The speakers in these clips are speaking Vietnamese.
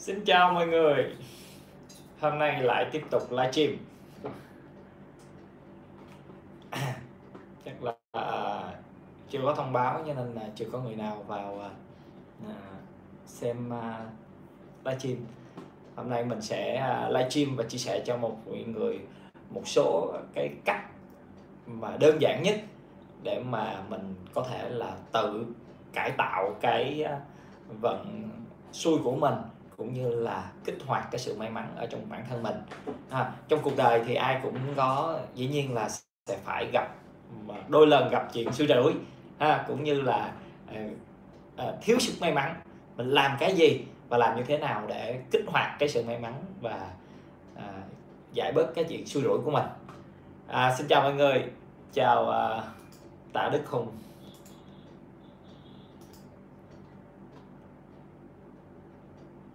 Xin chào mọi người. Hôm nay lại tiếp tục livestream. Chắc là chưa có thông báo cho nên là chưa có người nào vào xem livestream. Hôm nay mình sẽ livestream và chia sẻ cho mọi người một số cái cách mà đơn giản nhất để mà mình có thể là tự cải tạo cái vận xui của mình, cũng như là kích hoạt cái sự may mắn ở trong bản thân mình. Trong cuộc đời thì ai cũng có, dĩ nhiên là sẽ phải gặp đôi lần gặp chuyện xui rủi, cũng như là thiếu sự may mắn. Mình làm cái gì và làm như thế nào để kích hoạt cái sự may mắn và giải bớt cái chuyện xui rủi của mình. Xin chào mọi người, chào Tạ Đức Hùng.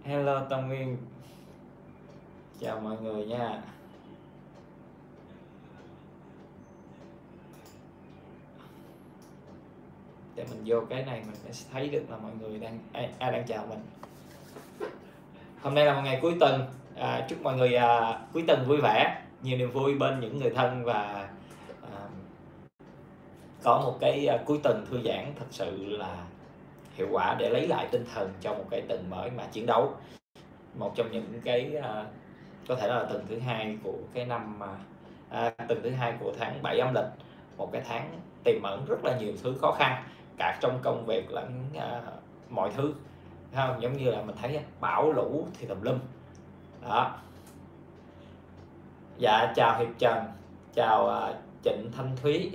Hello Tông Nguyên. Chào mọi người nha. Để mình vô cái này mình sẽ thấy được là mọi người đang đang chào mình. Hôm nay là một ngày cuối tuần. Chúc mọi người cuối tuần vui vẻ, nhiều niềm vui bên những người thân và có một cái cuối tuần thư giãn thật sự là hiệu quả để lấy lại tinh thần cho một cái tuần mới mà chiến đấu. Một trong những cái có thể là tuần thứ hai của cái năm tuần thứ hai của tháng 7 âm lịch, một cái tháng tiềm ẩn rất là nhiều thứ khó khăn cả trong công việc lẫn mọi thứ, không giống như là mình thấy bão lũ thì tùm lum đó. Dạ chào Hiệp Trần, chào Trịnh Thanh Thúy,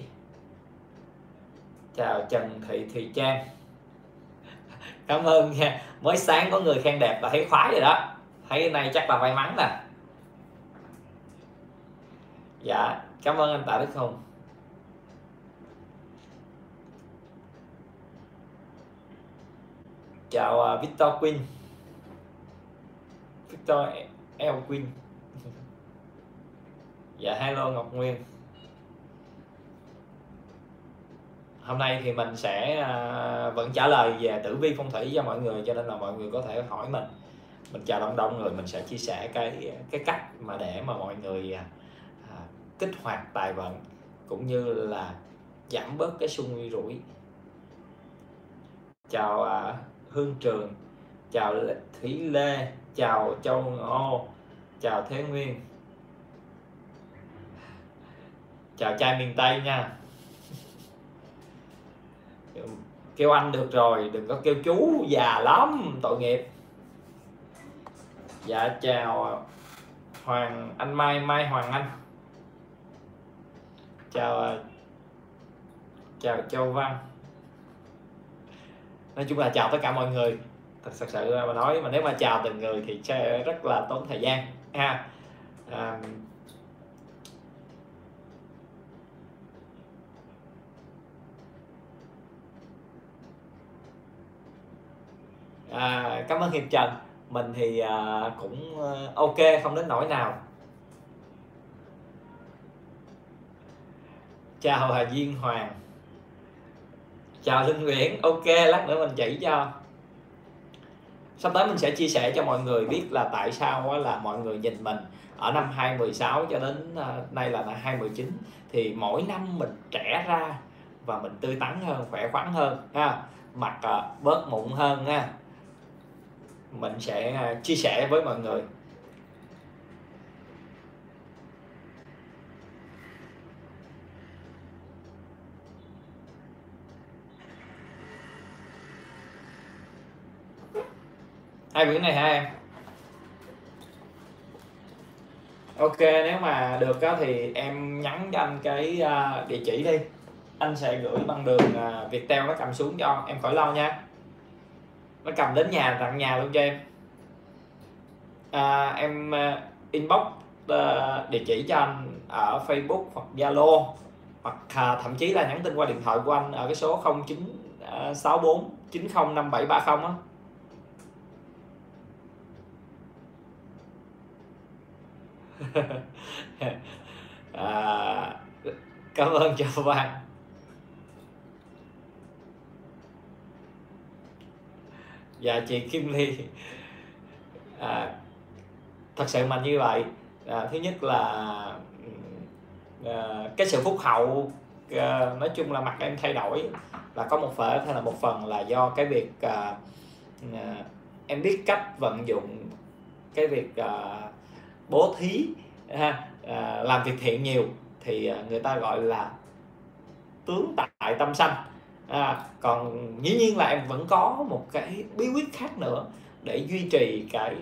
chào Trần Thị Thùy Trang. Cảm ơn nha. Mới sáng có người khen đẹp là thấy khoái rồi đó. Thấy này chắc là may mắn nè. Dạ, cảm ơn anh Tạ Đức Hùng. Chào Victor Quinn. Victor L Quinn. Dạ hello Ngọc Nguyên. Hôm nay thì mình sẽ vẫn trả lời về tử vi phong thủy cho mọi người, cho nên là mọi người có thể hỏi mình. Mình chào đông rồi mình sẽ chia sẻ cái cách mà để mà mọi người kích hoạt tài vận cũng như là giảm bớt cái xui rủi. Chào Hương Trường, chào Thủy Lê, chào Châu Ngô, chào Thế Nguyên, chào trai miền Tây nha. Kêu anh được rồi, đừng có kêu chú, già lắm, tội nghiệp. Dạ chào Hoàng Anh Mai, Mai Hoàng Anh. Chào Châu Văn. Nói chung là chào tất cả mọi người. Thật sự mà nói, mà nếu mà chào từng người thì sẽ rất là tốn thời gian ha. Cảm ơn Hiệp Trần. Mình thì cũng ok, không đến nỗi nào. Chào Hà Duyên Hoàng, chào Linh Nguyễn. Ok, lát nữa mình chỉ cho. Sắp tới mình sẽ chia sẻ cho mọi người biết là tại sao là mọi người nhìn mình ở năm 2016 cho đến nay là 2019 thì mỗi năm mình trẻ ra và mình tươi tắn hơn, khỏe khoắn hơn ha, mặt bớt mụn hơn ha. Mình sẽ chia sẻ với mọi người. Hai quyển này hả em? Ok, nếu mà được thì em nhắn cho anh cái địa chỉ đi. Anh sẽ gửi bằng đường Viettel nó cầm xuống cho em, khỏi lo nha. Nó cầm đến nhà, tặng nhà luôn cho em. Em inbox địa chỉ cho anh ở Facebook hoặc Zalo, hoặc thậm chí là nhắn tin qua điện thoại của anh ở cái số 0964905730 á. Cảm ơn chào bạn. Dạ chị Kim Ly. thật sự mà như vậy. Thứ nhất là cái sự phúc hậu nói chung là mặt em thay đổi là có một phần hay là do cái việc em biết cách vận dụng cái việc bố thí ha, làm việc thiện nhiều thì người ta gọi là tướng tại tâm sanh. Còn dĩ nhiên là em vẫn có một cái bí quyết khác nữa để duy trì cái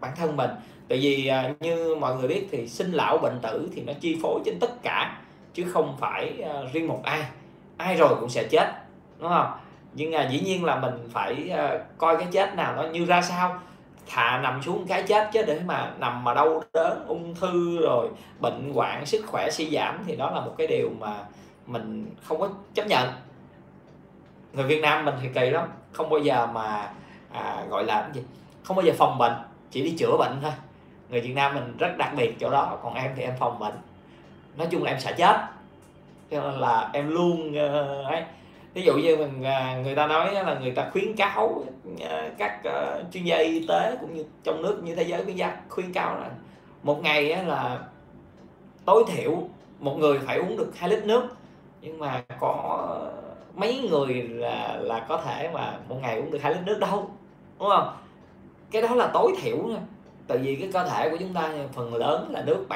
bản thân mình, tại vì như mọi người biết thì sinh lão bệnh tử thì nó chi phối trên tất cả chứ không phải riêng một ai, ai rồi cũng sẽ chết, đúng không? Nhưng dĩ nhiên là mình phải coi cái chết nào nó như ra sao, thà nằm xuống cái chết chứ để mà nằm mà đau đớn ung thư rồi bệnh hoạn sức khỏe suy giảm thì đó là một cái điều mà mình không có chấp nhận. Người Việt Nam mình thì kỳ lắm, không bao giờ mà gọi là cái gì, không bao giờ phòng bệnh, chỉ đi chữa bệnh thôi. Người Việt Nam mình rất đặc biệt chỗ đó. Còn em thì em phòng bệnh, nói chung là em sợ chết cho nên là em luôn ấy. Ví dụ như người ta nói là người ta khuyến cáo các chuyên gia y tế cũng như trong nước như thế giới khuyến cáo là một ngày là tối thiểu một người phải uống được 2 lít nước, nhưng mà có mấy người là có thể mà một ngày uống được 2 lít nước đâu, đúng không? Cái đó là tối thiểu nha. Tại vì cái cơ thể của chúng ta phần lớn là nước,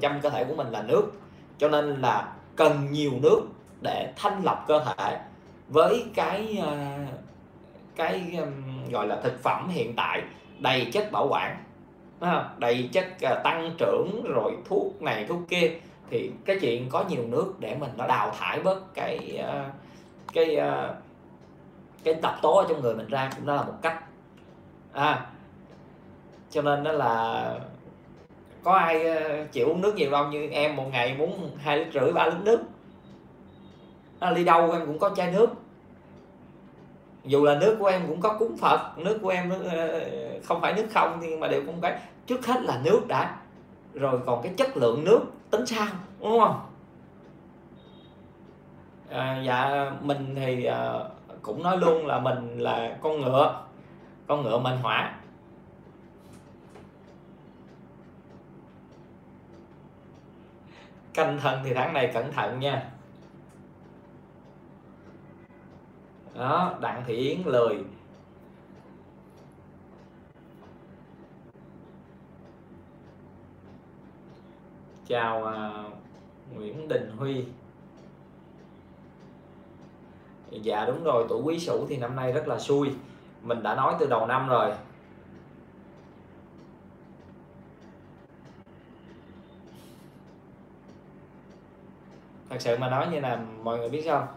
78% cơ thể của mình là nước, cho nên là cần nhiều nước để thanh lọc cơ thể. Với cái gọi là thực phẩm hiện tại đầy chất bảo quản, đầy chất tăng trưởng rồi thuốc này thuốc kia, thì cái chuyện có nhiều nước để mình nó đào thải bớt cái độc tố ở trong người mình ra cũng đó là một cách. Cho nên đó là có ai chịu uống nước nhiều đâu, như em một ngày muốn 2,5 lít 3 lít nước, đi đâu em cũng có chai nước, dù là nước của em cũng có cúng Phật, nước của em không phải nước không, nhưng mà đều cũng cái trước hết là nước đã, rồi còn cái chất lượng nước tính sao, đúng không? Dạ mình thì cũng nói luôn là mình là con ngựa mệnh hỏa. Canh Thân thì tháng này cẩn thận nha. Đó, Đặng Thị Yến lười. Chào Nguyễn Đình Huy. Dạ đúng rồi, tuổi Quý Sửu thì năm nay rất là xui, mình đã nói từ đầu năm rồi. Thật sự mà nói như là mọi người biết sao,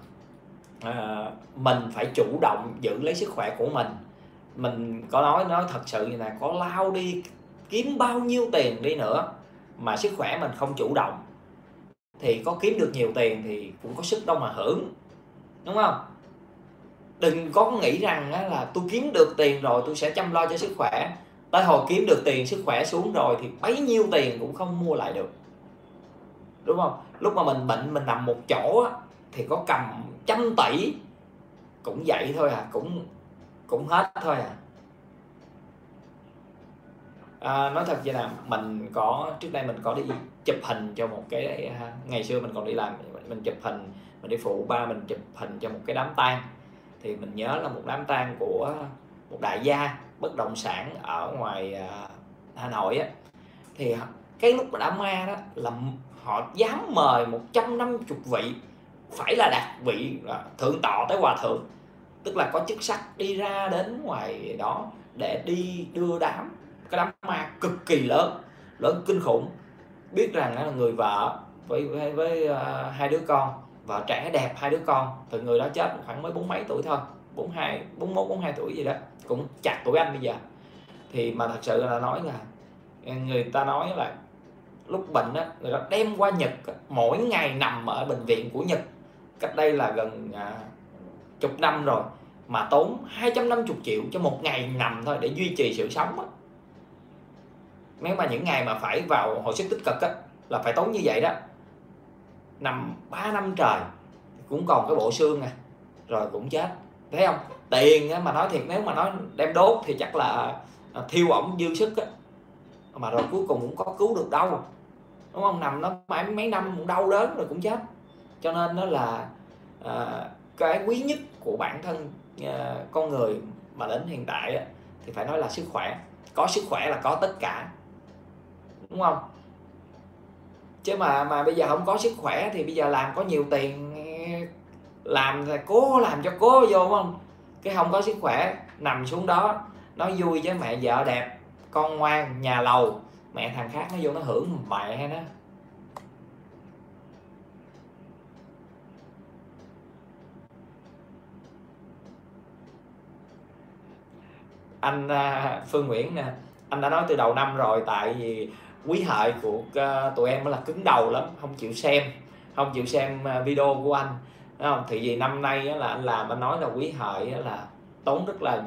mình phải chủ động giữ lấy sức khỏe của mình. Mình có nói thật sự như là có lao đi kiếm bao nhiêu tiền đi nữa mà sức khỏe mình không chủ động thì có kiếm được nhiều tiền thì cũng có sức đâu mà hưởng, đúng không? Đừng có nghĩ rằng là tôi kiếm được tiền rồi tôi sẽ chăm lo cho sức khỏe, tới hồi kiếm được tiền sức khỏe xuống rồi thì bấy nhiêu tiền cũng không mua lại được, đúng không? Lúc mà mình bệnh mình nằm một chỗ thì có cầm 100 tỷ cũng vậy thôi cũng hết thôi nói thật vậy là mình có, trước đây mình có đi chụp hình cho một cái, ngày xưa mình còn đi làm mình chụp hình, mình đi phụ ba mình chụp hình cho một cái đám tang, thì mình nhớ là một đám tang của một đại gia bất động sản ở ngoài Hà Nội thì cái lúc mà đã ma đó là họ dám mời 150 vị, phải là đạt vị thượng tọa tới hòa thượng, tức là có chức sắc đi ra đến ngoài đó để đi đưa đám, cái đám ma cực kỳ lớn kinh khủng. Biết rằng là người vợ với hai đứa con, vợ trẻ đẹp, hai đứa con, từ người đó chết khoảng mới 40 mấy tuổi thôi, 41, 42 tuổi gì đó, cũng chạc tuổi anh bây giờ. Thì mà thật sự là nói là người ta nói là lúc bệnh á, người ta đem qua Nhật, mỗi ngày nằm ở bệnh viện của Nhật cách đây là gần chục năm rồi, mà tốn 250 triệu cho một ngày nằm thôi để duy trì sự sống Nếu mà những ngày mà phải vào hồi sức tích cực là phải tốn như vậy đó, nằm 3 năm trời cũng còn cái bộ xương rồi cũng chết, thấy không? Tiền mà nói thiệt, nếu mà nói đem đốt thì chắc là thiêu ổng dư sức mà rồi cuối cùng cũng có cứu được đâu, đúng không? Nằm nó mãi mấy năm cũng đau đớn rồi cũng chết. Cho nên đó là cái quý nhất của bản thân con người mà đến hiện tại thì phải nói là sức khỏe. Có sức khỏe là có tất cả, đúng không? Chứ mà bây giờ không có sức khỏe thì bây giờ làm có nhiều tiền, làm cố làm cho cố vô, đúng không? Cái không có sức khỏe nằm xuống đó nó vui với mẹ vợ đẹp, con ngoan, nhà lầu, mẹ thằng khác nó vô nó hưởng mẹ nó. Anh Phương Nguyễn nè, anh đã nói từ đầu năm rồi, tại vì Quý Hợi của tụi em là cứng đầu lắm, không chịu xem video của anh, đúng không? Thì vì năm nay là anh làm, anh nói là Quý Hợi là tốn rất là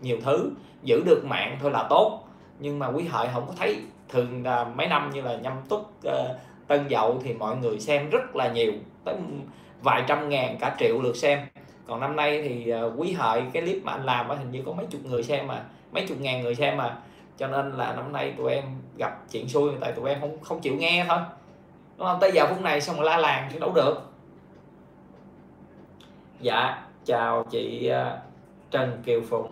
nhiều thứ, giữ được mạng thôi là tốt, nhưng mà Quý Hợi không có thấy. Thường là mấy năm như là Nhâm Tuất, Tân Dậu thì mọi người xem rất là nhiều, tới vài trăm ngàn, cả triệu lượt xem. Còn năm nay thì Quý Hợi cái clip mà anh làm hình như có mấy chục người xem mà, mấy chục ngàn người xem mà, cho nên là năm nay tụi em gặp chuyện xui, tại tụi em không chịu nghe thôi, đúng không? Tới giờ phút này xong rồi la làng thì đâu được. Dạ chào chị Trần Kiều Phụng.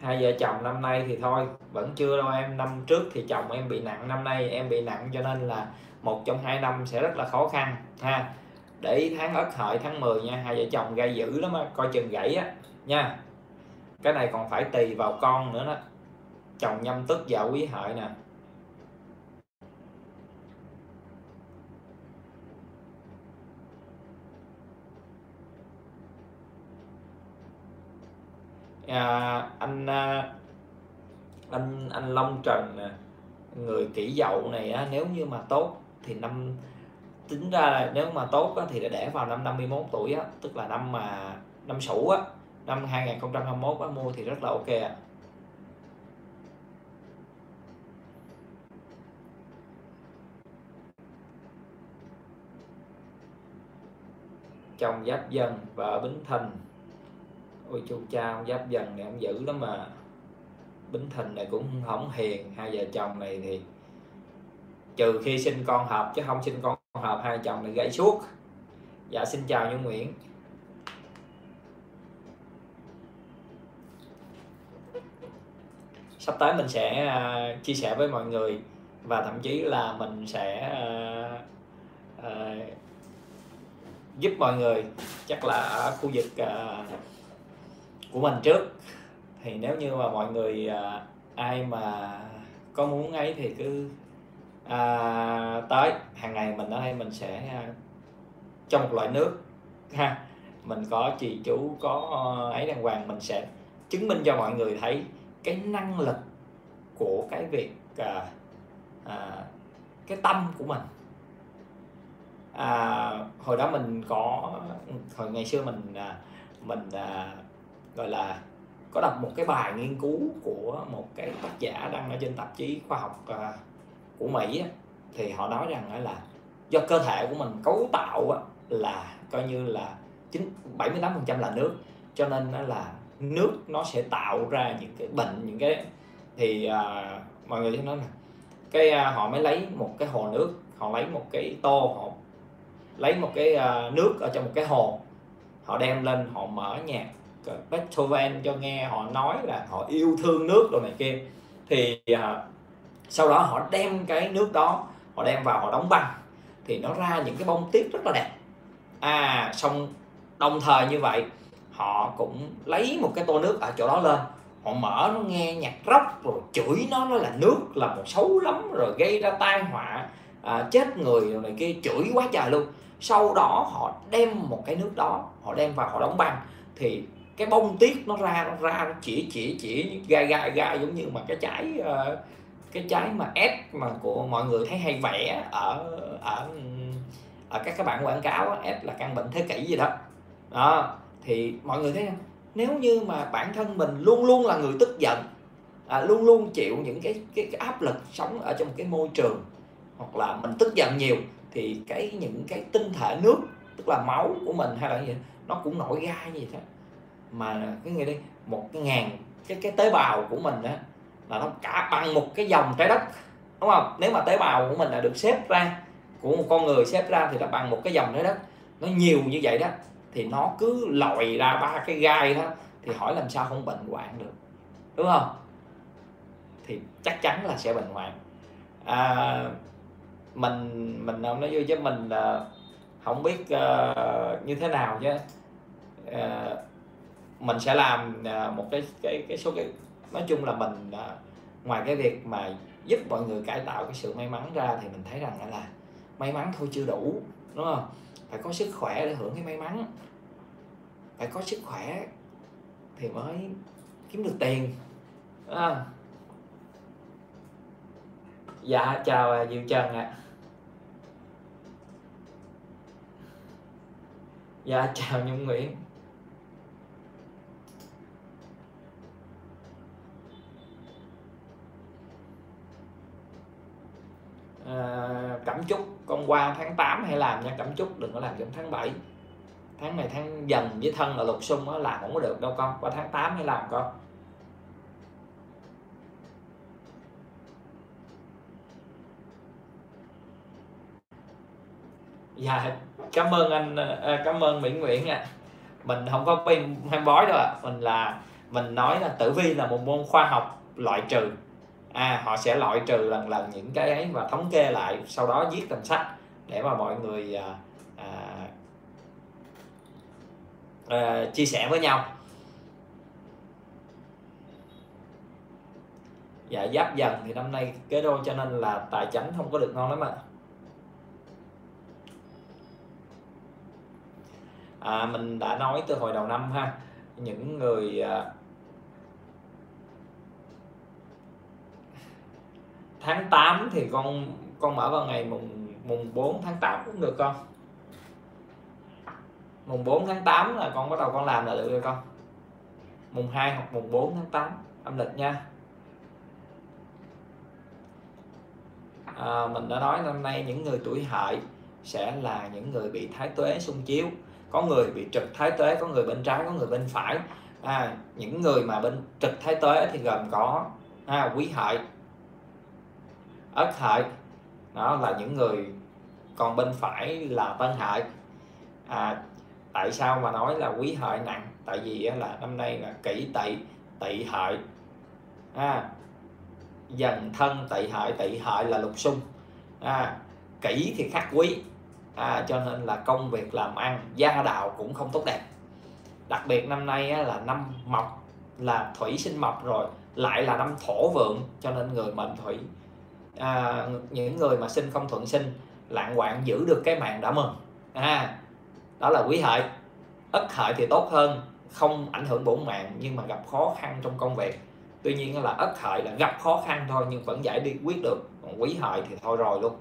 Hai vợ chồng năm nay thì thôi, vẫn chưa đâu em. Năm trước thì chồng em bị nặng, năm nay em bị nặng, cho nên là một trong hai năm sẽ rất là khó khăn ha. Để ý tháng Ất Hợi, tháng 10 nha, hai vợ chồng gây dữ lắm á, coi chừng gãy á nha. Cái này còn phải tùy vào con nữa đó. Chồng Nhâm Tuất, vợ Quý Hợi nè. Anh Long Trần nè, người Kỷ Dậu này á, nếu như mà tốt thì năm, tính ra là nếu mà tốt á, thì để vào năm 51 tuổi á, tức là năm mà năm Sửu á, năm 2021 á, mua thì rất là ok ạ. Chồng Giáp Dần, vợ Bính Thìn. Ôi chú cha Giáp Dần này ông dữ lắm mà, Bính Thìn này cũng không hiền. Hai vợ chồng này thì trừ khi sinh con hợp, chứ không sinh con hợp hai chồng này gãy suốt. Dạ xin chào Nhung Nguyễn. Sắp tới mình sẽ chia sẻ với mọi người, và thậm chí là mình sẽ giúp mọi người, chắc là ở khu vực của mình trước. Thì nếu như mà mọi người ai mà có muốn ấy thì cứ tới hàng ngày mình ở đây mình sẽ trong một loại nước ha, mình có trì chú, có ấy đàng hoàng, mình sẽ chứng minh cho mọi người thấy cái năng lực của cái việc cái tâm của mình. Hồi đó mình có, hồi ngày xưa mình gọi là có đọc một cái bài nghiên cứu của một cái tác giả đăng ở trên tạp chí khoa học của Mỹ, thì họ nói rằng là do cơ thể của mình cấu tạo là coi như là 78% là nước, cho nên là nước nó sẽ tạo ra những cái bệnh, những cái thì mọi người nói là cái họ mới lấy một cái hồ nước, họ lấy một cái tô, họ lấy một cái nước ở trong một cái hồ, họ đem lên, họ mở nhạc Beethoven cho nghe, họ nói là họ yêu thương nước đồ này kia, thì sau đó họ đem cái nước đó, họ đem vào, họ đóng băng, thì nó ra những cái bông tuyết rất là đẹp. Xong đồng thời như vậy họ cũng lấy một cái tô nước ở chỗ đó lên, họ mở nó nghe nhạc rock, rồi chửi nó là nước là một xấu lắm, rồi gây ra tai họa, chết người đồ này kia, chửi quá trời luôn. Sau đó họ đem một cái nước đó, họ đem vào, họ đóng băng, thì cái bông tuyết nó ra nó chỉ gai giống như mà cái trái mà ép mà của mọi người thấy hay vẽ ở các cái bản quảng cáo, ép là căn bệnh thế kỷ gì đó đó. Thì mọi người thấy không, nếu như mà bản thân mình luôn luôn là người tức giận, luôn luôn chịu những cái áp lực sống ở trong cái môi trường hoặc là mình tức giận nhiều thì những cái tinh thể nước, tức là máu của mình hay là gì, nó cũng nổi gai gì thế. Mà cái người đi 1.000 cái tế bào của mình á là nó cả bằng một cái dòng trái đất, đúng không? Nếu mà tế bào của mình là được xếp ra, của một con người xếp ra thì nó bằng một cái dòng trái đất, nó nhiều như vậy đó, thì nó cứ lòi ra 3 cái gai đó thì hỏi làm sao không bệnh hoạn được, đúng không? Thì chắc chắn là sẽ bệnh hoạn. Mình không nói vui chứ mình không biết như thế nào chứ mình sẽ làm một cái số cái, nói chung là mình ngoài cái việc mà giúp mọi người cải tạo cái sự may mắn ra thì mình thấy rằng là may mắn thôi chưa đủ, đúng không? Phải có sức khỏe để hưởng cái may mắn, phải có sức khỏe thì mới kiếm được tiền, đúng không? Dạ chào Diệu Trần ạ. Dạ chào Nhung Nguyễn. Cẩm Trúc, con qua tháng 8 hay làm nha Cẩm Trúc, đừng có làm trong tháng 7. Tháng này tháng Dần với Thân là lục xung đó, làm không có được đâu con, qua tháng 8 mới làm con. Dạ cảm ơn anh, cảm ơn Mỹ Nguyễn ạ. Mình không có pin hay bói đâu ạ. Mình nói là tử vi là một môn khoa học loại trừ. Họ sẽ loại trừ lần những cái ấy và thống kê lại, sau đó viết thành sách để mà mọi người chia sẻ với nhau. Dạ Giáp Dần thì năm nay kế đô cho nên là tài chánh không có được ngon lắm ạ. Mình đã nói từ hồi đầu năm ha, những người tháng 8 thì con mở vào ngày mùng 4 tháng 8 cũng được con. Mùng 4 tháng 8 là con bắt đầu con làm là được rồi con. Mùng 2 hoặc mùng 4 tháng 8 âm lịch nha. Mình đã nói năm nay những người tuổi Hợi sẽ là những người bị thái tuế xung chiếu, có người bị trực thái tuế, có người bên trái, có người bên phải. Những người mà bên trực thái tuế thì gồm có Quý Hợi, Ất Hợi, đó là những người, còn bên phải là Tân Hợi. Tại sao mà nói là Quý Hợi nặng? Tại vì là năm nay là Kỷ Tỵ, Tỵ Hợi, Dần Thân Tỵ Hợi. Tỵ Hợi là lục xung, Kỷ thì khắc Quý, cho nên là công việc làm ăn gia đạo cũng không tốt đẹp. Đặc biệt năm nay là năm Mộc, là thủy sinh Mộc rồi, lại là năm Thổ Vượng, cho nên người mệnh thủy, những người mà sinh không thuận sinh, lạng quạng giữ được cái mạng đã mừng. Đó là Quý Hợi. Ất Hợi thì tốt hơn, không ảnh hưởng bổn mạng nhưng mà gặp khó khăn trong công việc. Tuy nhiên là Ất Hợi là gặp khó khăn thôi nhưng vẫn giải đi quyết được, còn Quý Hợi thì thôi rồi luôn.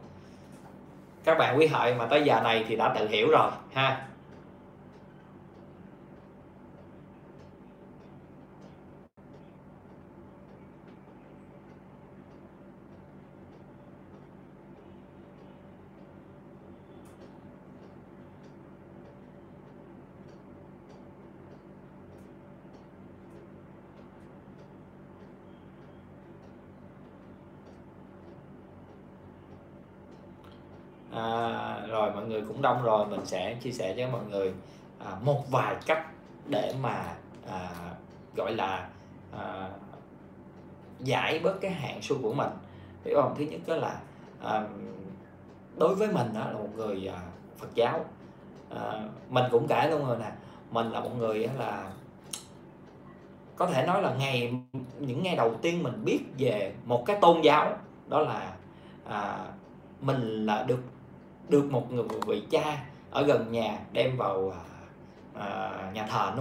Các bạn Quý Hợi mà tới giờ này thì đã tự hiểu rồi ha. Rồi mọi người cũng đông rồi, mình sẽ chia sẻ với mọi người một vài cách để mà gọi là giải bớt cái hạn xu của mình, hiểu không? Thứ nhất đó là đối với mình đó là một người Phật giáo, mình cũng kể luôn rồi nè, mình là một người là có thể nói là những ngày đầu tiên mình biết về một cái tôn giáo, đó là mình là được một người vị cha ở gần nhà đem vào nhà thờ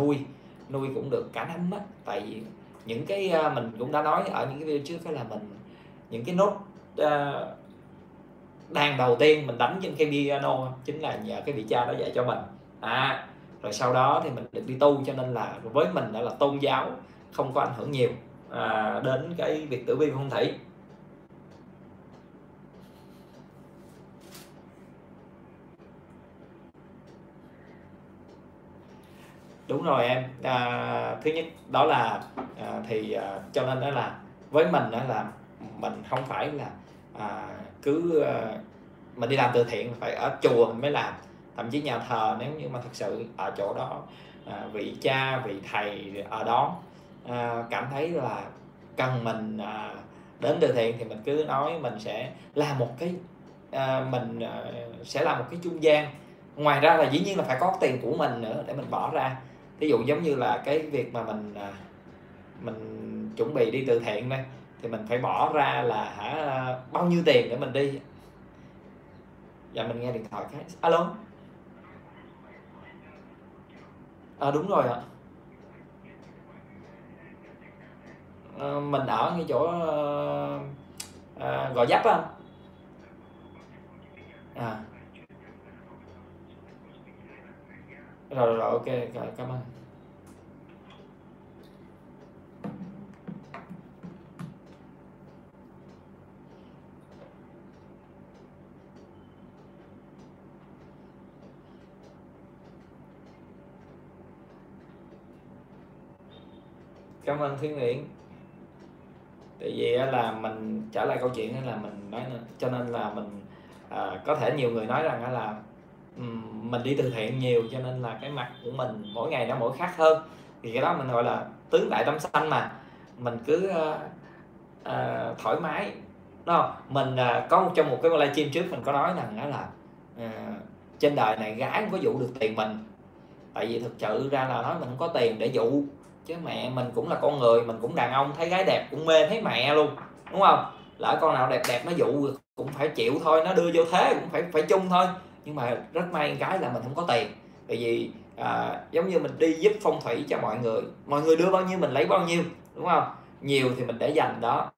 nuôi cũng được cả năm á. Tại vì những cái mình cũng đã nói ở những cái video trước, cái là những cái nốt đàn đầu tiên mình đánh trên cây piano chính là nhờ cái vị cha đó dạy cho mình. Rồi sau đó thì mình được đi tu, cho nên là với mình là tôn giáo không có ảnh hưởng nhiều. đến cái việc tử vi phong thủy. Đúng rồi em, thứ nhất đó là cho nên đó là với mình đó là mình không phải là mình đi làm từ thiện phải ở chùa mình mới làm, thậm chí nhà thờ nếu như mà thật sự ở chỗ đó vị cha vị thầy ở đó cảm thấy là cần mình đến từ thiện thì mình cứ nói mình sẽ làm một cái trung gian. Ngoài ra là dĩ nhiên là phải có tiền của mình nữa để mình bỏ ra, ví dụ giống như là cái việc mà mình chuẩn bị đi từ thiện đây thì mình phải bỏ ra là bao nhiêu tiền để mình đi. Dạ mình nghe điện thoại cái alo. Đúng rồi ạ. Mình ở ngay chỗ Gò Vấp không? Rồi ok rồi, cảm ơn. Cảm ơn Thúy Nguyễn. Tại vì là mình trả lại câu chuyện hay là mình nói, cho nên là mình có thể nhiều người nói rằng là mình đi từ thiện nhiều cho nên là cái mặt của mình mỗi ngày nó mỗi khác hơn, thì cái đó mình gọi là tướng đại tâm xanh mà, mình cứ thoải mái đúng không? Mình có trong một cái livestream trước mình có nói rằng là trên đời này gái không có dụ được tiền mình, tại vì thực sự ra là nói mình không có tiền để dụ, chứ mẹ mình cũng là con người, mình cũng đàn ông, thấy gái đẹp cũng mê thấy mẹ luôn đúng không? Lỡ con nào đẹp đẹp nó dụ cũng phải chịu thôi, nó đưa vô thế cũng phải chung thôi. Nhưng mà rất may cái là mình không có tiền, tại vì giống như mình đi giúp phong thủy cho mọi người đưa bao nhiêu mình lấy bao nhiêu đúng không? Nhiều thì mình để dành đó,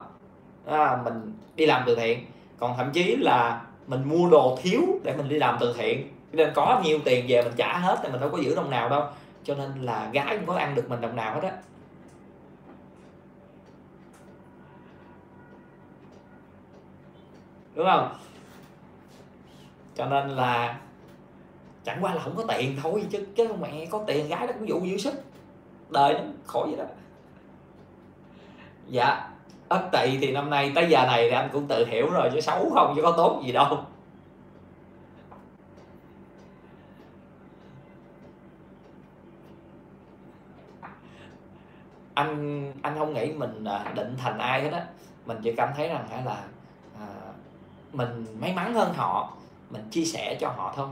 mình đi làm từ thiện. Còn thậm chí là mình mua đồ thiếu để mình đi làm từ thiện, nên có nhiều tiền về mình trả hết thì mình đâu có giữ đồng nào đâu, cho nên là gái cũng có ăn được mình đồng nào hết á. Đúng không? Cho nên là chẳng qua là không có tiền thôi, chứ mẹ có tiền gái nó cũng dụ dư sức, đời nó khổ vậy đó. Dạ Ất Tỵ thì năm nay tới giờ này thì anh cũng tự hiểu rồi, chứ xấu không chứ có tốt gì đâu. Anh không nghĩ mình định thành ai hết á, mình chỉ cảm thấy rằng là mình may mắn hơn họ, mình chia sẻ cho họ thôi,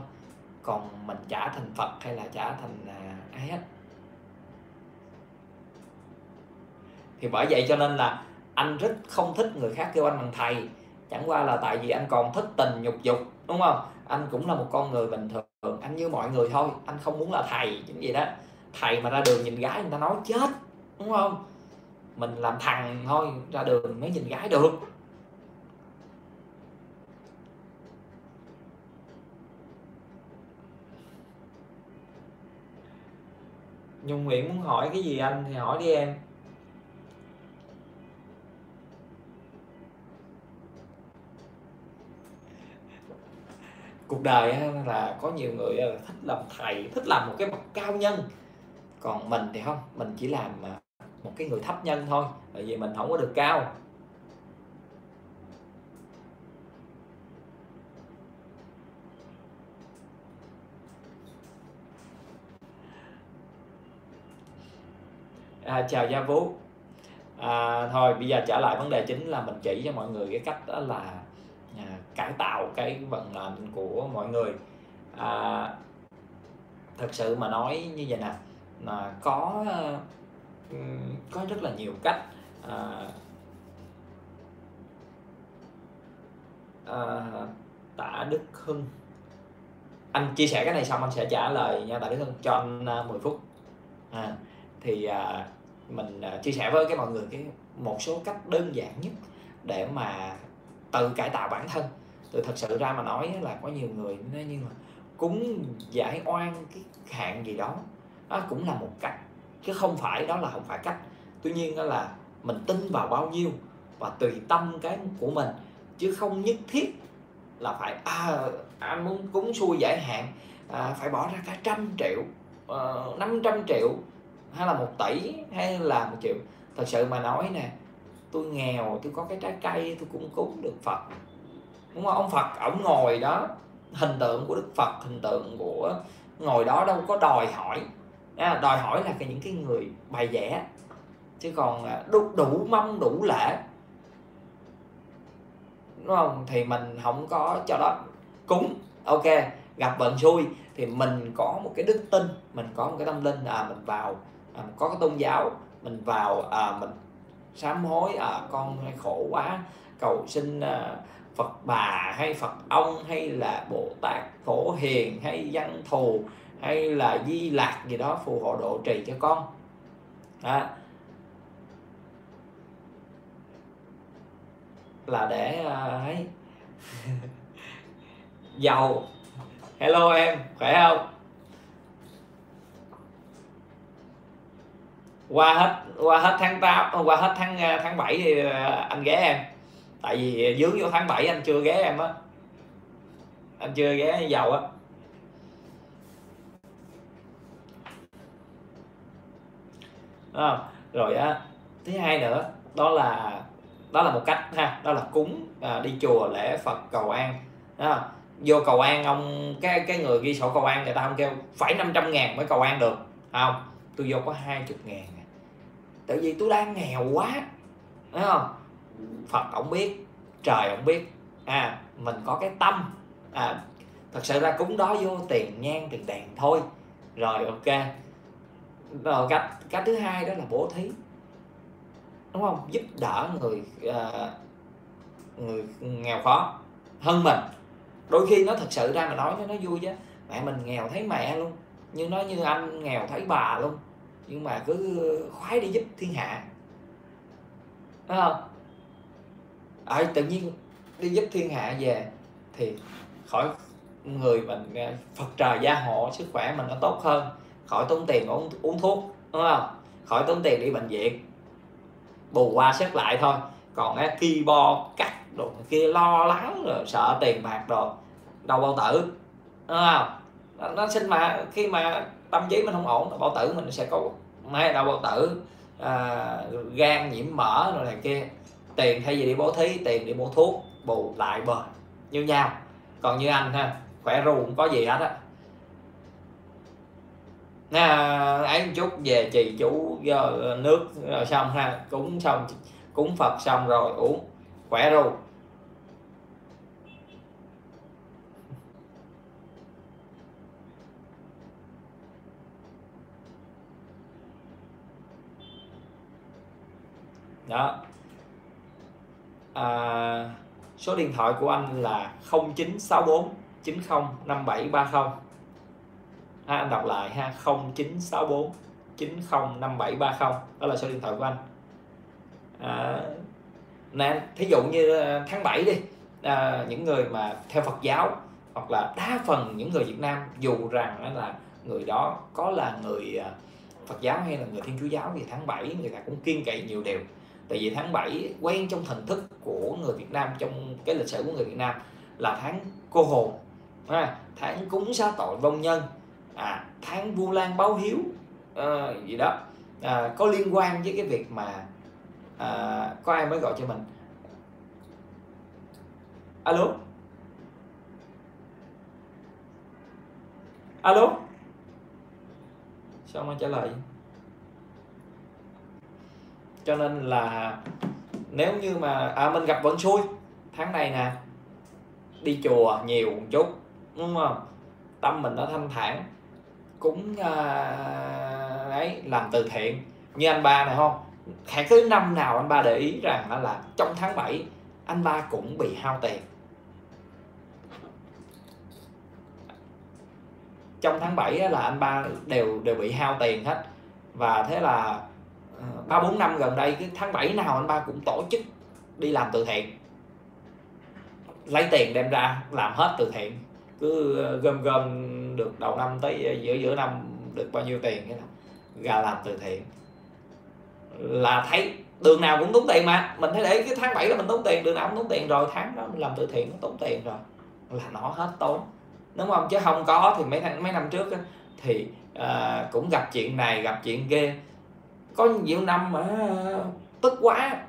còn mình trả thành Phật hay là trả thành ai hết. Thì bởi vậy cho nên là anh rất không thích người khác kêu anh bằng thầy, chẳng qua là tại vì anh còn thích tình nhục dục đúng không? Anh cũng là một con người bình thường, anh như mọi người thôi, anh không muốn là thầy chính vậy đó. Thầy mà ra đường nhìn gái người ta nói chết đúng không? Mình làm thằng thôi, ra đường mới nhìn gái được. Nhung Nguyễn muốn hỏi cái gì anh thì hỏi đi em. Cuộc đời là có nhiều người thích làm thầy, thích làm một cái bậc cao nhân, còn mình thì không, mình chỉ làm một cái người thấp nhân thôi, bởi vì mình không có được cao. Chào Gia Vũ. Thôi bây giờ trở lại vấn đề chính là mình chỉ cho mọi người cái cách đó là cải tạo cái vận mệnh của mọi người. Thật sự mà nói như vậy nè, mà có rất là nhiều cách. Tạ Đức Hưng, anh chia sẻ cái này xong anh sẽ trả lời nha Tạ Đức Hưng, cho anh 10 phút. Mình chia sẻ với mọi người một số cách đơn giản nhất để mà tự cải tạo bản thân. Từ thật sự ra mà nói là có nhiều người nói như là cúng giải oan cái hạn gì đó, đó cũng là một cách, chứ không phải đó là không phải cách. Tuy nhiên đó là mình tin vào bao nhiêu và tùy tâm cái của mình, chứ không nhất thiết là phải anh muốn cúng xui giải hạn phải bỏ ra cả 100 triệu, 500 triệu hay là 1 tỷ hay là 1 triệu. Thật sự mà nói nè, tôi nghèo tôi có cái trái cây tôi cũng cúng được Phật, đúng không? Ông Phật ổng ngồi đó, hình tượng của Đức Phật, hình tượng của ngồi đó đâu có đòi hỏi, đòi hỏi là những cái người bày vẽ, chứ còn đủ mâm đủ lễ, đúng không? Thì mình không có cho đó cúng. Ok, gặp vận xui thì mình có một cái đức tin, mình có một cái tâm linh, mình vào mình có cái tôn giáo, mình vào mình sám hối, con khổ quá, cầu xin Phật bà hay Phật ông hay là Bồ Tát Phổ Hiền hay Văn Thù hay là Di Lạc gì đó phù hộ độ trì cho con. Là để ấy giàu. Hello em, khỏe không? Qua hết tháng 8, qua hết tháng 7 thì anh ghé em. Tại vì dướng vô tháng 7 anh chưa ghé em á. Anh chưa ghé giàu á. Rồi á, thứ hai nữa đó là một cách ha, đó là cúng, đi chùa lễ Phật cầu an. Vô cầu an, ông cái người ghi sổ cầu an người ta không kêu phải 500 ngàn mới cầu an được, không? Tôi vô có 20 ngàn, tại vì tôi đang nghèo quá, thấy không? Phật ổng biết, trời ổng biết, mình có cái tâm, thật sự ra cúng đó vô tiền nhang tiền đèn thôi. Rồi ok, rồi cách thứ hai đó là bố thí, đúng không? Giúp đỡ người nghèo khó hơn mình. Đôi khi nó thật sự ra mà nói nó vui chứ, mẹ mình nghèo thấy mẹ luôn, nhưng nó như anh nghèo thấy bà luôn, nhưng mà cứ khoái đi giúp thiên hạ, đúng không? Tự nhiên đi giúp thiên hạ về thì khỏi người mình Phật trời gia hộ, sức khỏe mình nó tốt hơn, khỏi tốn tiền uống thuốc, đúng không? Khỏi tốn tiền đi bệnh viện, bù qua xét lại thôi. Còn cái ki bo cắt đồ kia lo lắng rồi sợ tiền bạc đồ đâu bao tử, đúng không? Nó sinh mà khi mà tâm trí mình không ổn, bao tử mình sẽ có mấy đau bao tử, gan nhiễm mỡ rồi này kia. Tiền thay vì đi bố thí, tiền đi mua thuốc, bù lại bờ như nhau. Còn như anh ha, khỏe ru không có gì hết á, ấy một chút về trì chú nước rồi xong ha, cúng Phật xong rồi uống khỏe ru. Đó, số điện thoại của anh là 0964 90 5730. Anh đọc lại ha, 0964 90 5730, đó là số điện thoại của anh. Nè, thí dụ như tháng 7 đi, những người mà theo Phật giáo hoặc là đa phần những người Việt Nam, dù rằng là người đó có là người Phật giáo hay là người Thiên Chúa giáo, thì tháng 7 người ta cũng kiêng kỵ nhiều điều. Tại vì tháng 7 quen trong thần thức của người Việt Nam, trong cái lịch sử của người Việt Nam là tháng cô hồn, tháng cúng xá tội vong nhân, tháng Vu Lan báo hiếu, gì đó, có liên quan với cái việc mà có ai mới gọi cho mình. Alo, alo, sao mà trả lời? Cho nên là nếu như mà mình gặp vận xui tháng này nè, đi chùa nhiều một chút, đúng không? Tâm mình nó thanh thản, cũng ấy, làm từ thiện như anh ba này, không? Hãy cứ năm nào anh ba để ý rằng là trong tháng 7 anh ba cũng bị hao tiền. Trong tháng 7 là anh ba đều bị hao tiền hết. Và thế là 3-4 năm gần đây, cái tháng 7 nào anh ba cũng tổ chức đi làm từ thiện, lấy tiền đem ra làm hết từ thiện, cứ gom được đầu năm tới giữa năm được bao nhiêu tiền ra làm từ thiện. là thấy đường nào cũng tốn tiền mà. Mình thấy để cái tháng 7 là mình tốn tiền, đường nào cũng tốn tiền rồi, tháng đó mình làm từ thiện cũng tốn tiền rồi, là nó hết tốn, đúng không? Chứ không có thì mấy năm trước á, thì cũng gặp chuyện này gặp chuyện kia, có nhiều năm mà tức quá,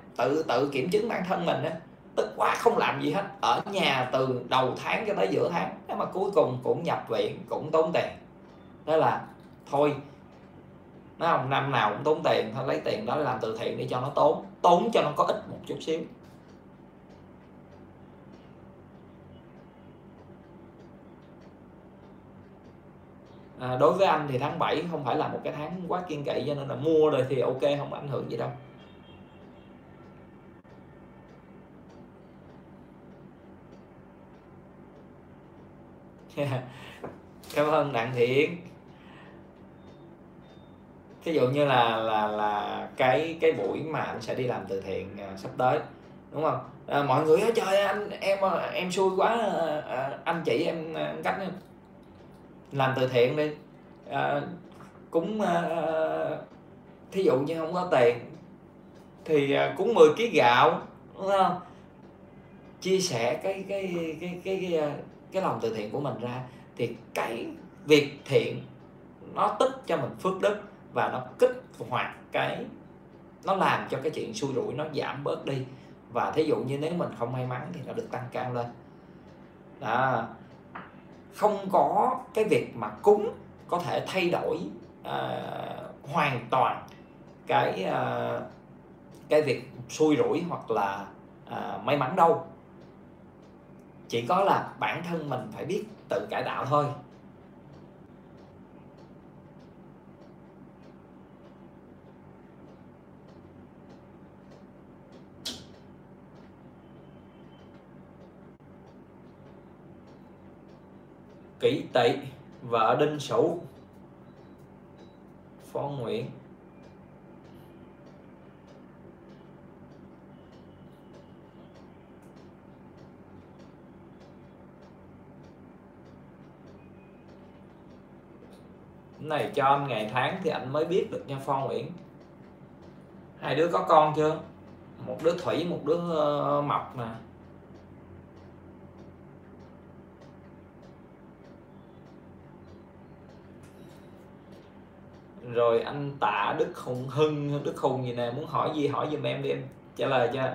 tự kiểm chứng bản thân mình á, tức quá không làm gì hết, ở nhà từ đầu tháng cho tới giữa tháng, mà cuối cùng cũng nhập viện, cũng tốn tiền. Đó là thôi, nó không, năm nào cũng tốn tiền, thôi lấy tiền đó làm từ thiện để cho nó tốn cho nó có ít một chút xíu. Đối với anh thì tháng 7 không phải là một cái tháng quá kiêng kỵ, cho nên là mua rồi thì ok, không ảnh hưởng gì đâu. Cảm ơn Đặng Thiện. Ví dụ như là cái buổi mà anh sẽ đi làm từ thiện sắp tới, đúng không? Mọi người nói trời anh em xui quá, anh chị em cách làm từ thiện đi, cũng thí dụ như không có tiền thì cũng 10 kg gạo, đúng không? Chia sẻ cái lòng từ thiện của mình ra, thì cái việc thiện nó tích cho mình phước đức, và nó kích hoạt cái, nó làm cho cái chuyện xui rủi nó giảm bớt đi, và thí dụ như nếu mình không may mắn thì nó được tăng cao lên. Đó. Không có cái việc mà cúng có thể thay đổi hoàn toàn cái việc xui rủi hoặc là may mắn đâu. Chỉ có là bản thân mình phải biết tự cải tạo thôi. Kỷ Tỵ, vợ Đinh Sửu, Phó Nguyễn. Này cho anh ngày tháng thì anh mới biết được nha Phó Nguyễn. Hai đứa có con chưa? Một đứa Thủy, một đứa Mộc nè. Rồi anh Tạ Đức Hùng, Đức Hùng gì nè, muốn hỏi gì hỏi giùm em đi, em trả lời cho.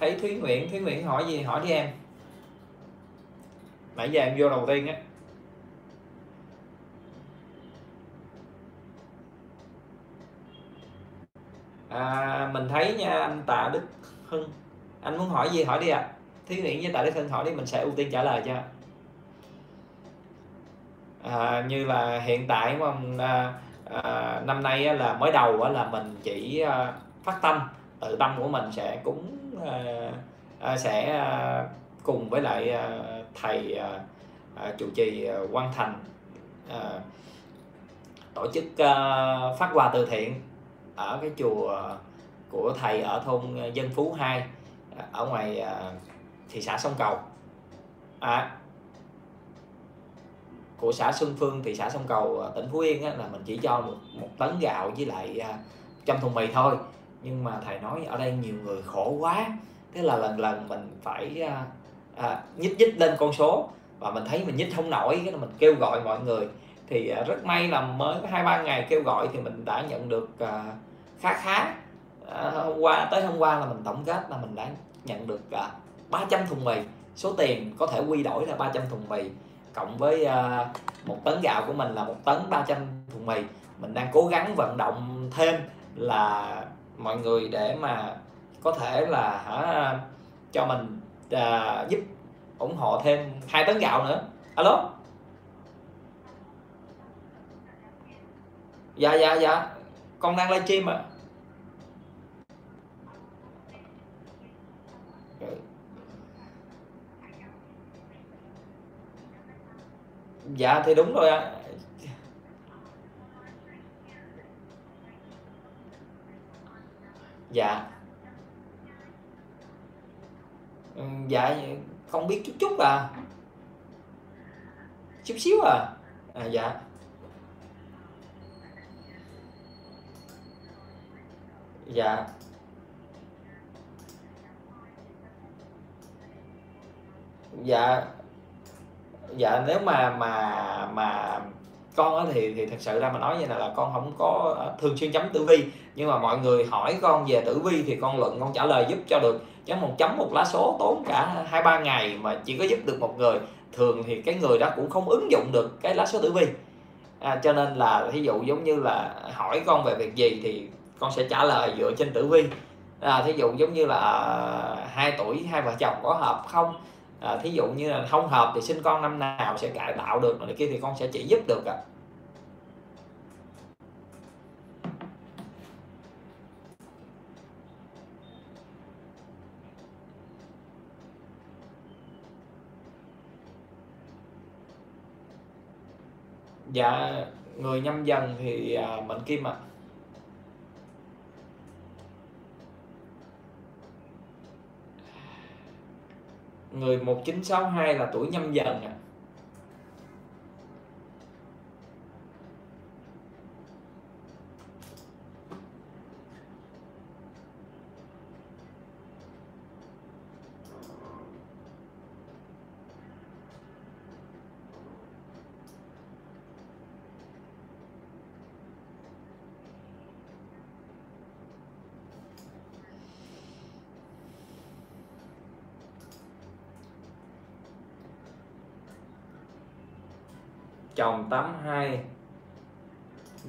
Thấy Thúy Nguyễn hỏi gì hỏi đi em, nãy giờ em vô đầu tiên á. Mình thấy nha anh Tạ Đức Hưng, anh muốn hỏi gì hỏi đi ạ. Thí nghiệm với Tạ Đức Hưng hỏi đi, mình sẽ ưu tiên trả lời cho. Như là hiện tại mà năm nay á, là mới đầu á, là mình chỉ phát tâm, tự tâm của mình sẽ cúng, sẽ cùng với lại thầy trụ trì Quang Thành tổ chức phát quà từ thiện ở cái chùa của thầy ở thôn Dân Phú 2 ở ngoài thị xã Sông Cầu, của xã Xuân Phương, thị xã Sông Cầu, tỉnh Phú Yên á, là mình chỉ cho một tấn gạo với lại 100 thùng mì thôi. Nhưng mà thầy nói ở đây nhiều người khổ quá, thế là lần mình phải nhích lên con số, và mình thấy mình nhích không nổi, cái mình kêu gọi mọi người. Thì rất may là mới 2-3 ngày kêu gọi thì mình đã nhận được khá. Tới hôm qua là mình tổng kết là mình đã nhận được 300 thùng mì. Số tiền có thể quy đổi là 300 thùng mì cộng với một tấn gạo của mình là 1 tấn 300 thùng mì. Mình đang cố gắng vận động thêm là mọi người để mà có thể là cho mình giúp ủng hộ thêm 2 tấn gạo nữa. Alo. Dạ, con đang livestream mà. Dạ thì đúng rồi ạ. Dạ. Dạ không biết chút chút à, chút xíu à. À dạ. Dạ. Dạ. Dạ nếu mà con á thì thật sự ra mà nói như này là con không có thường xuyên chấm tử vi, nhưng mà mọi người hỏi con về tử vi thì con luận con trả lời giúp cho được, chứ một chấm một lá số tốn cả 2-3 ngày mà chỉ có giúp được một người, thường thì cái người đó cũng không ứng dụng được cái lá số tử vi. Cho nên là thí dụ giống như là hỏi con về việc gì thì con sẽ trả lời dựa trên tử vi. Thí dụ giống như là 2 tuổi hai vợ chồng có hợp không? Thí dụ như là không hợp thì sinh con năm nào sẽ cải tạo được, này kia thì con sẽ chỉ giúp được ạ. Dạ người Nhâm Dần thì mệnh Kim ạ. Người 1962 là tuổi Nhâm Dần ạ. Chồng 82,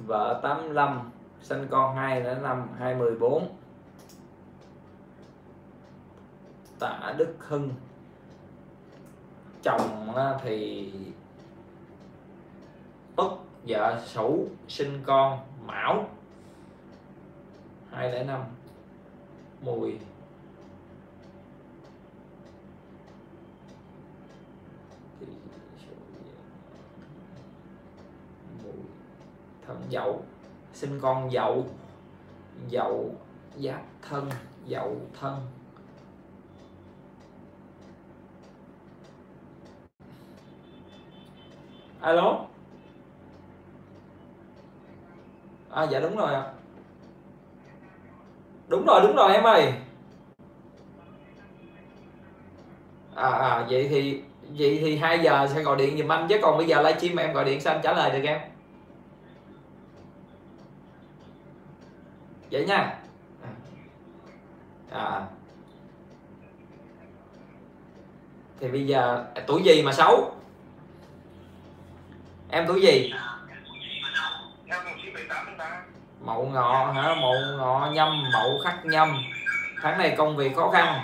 vợ 85, sinh con 2 đến năm 24. Tạ Đức Hưng. Chồng thì Ất, vợ Sửu, sinh con Mão 205 Mùi. Dậu, sinh con Dậu, Dậu Giáp Thân, Dậu Thân. Alo. Dạ đúng rồi ạ. Đúng rồi em ơi. Vậy thì 2 giờ sẽ gọi điện giùm anh, chứ còn bây giờ livestream em gọi điện sao anh trả lời được em. Vậy nha. Thì bây giờ tuổi gì mà xấu? Em tuổi gì? Mậu Ngọ hả? Mậu Ngọ Nhâm, Mậu Khắc Nhâm. Tháng này công việc khó khăn.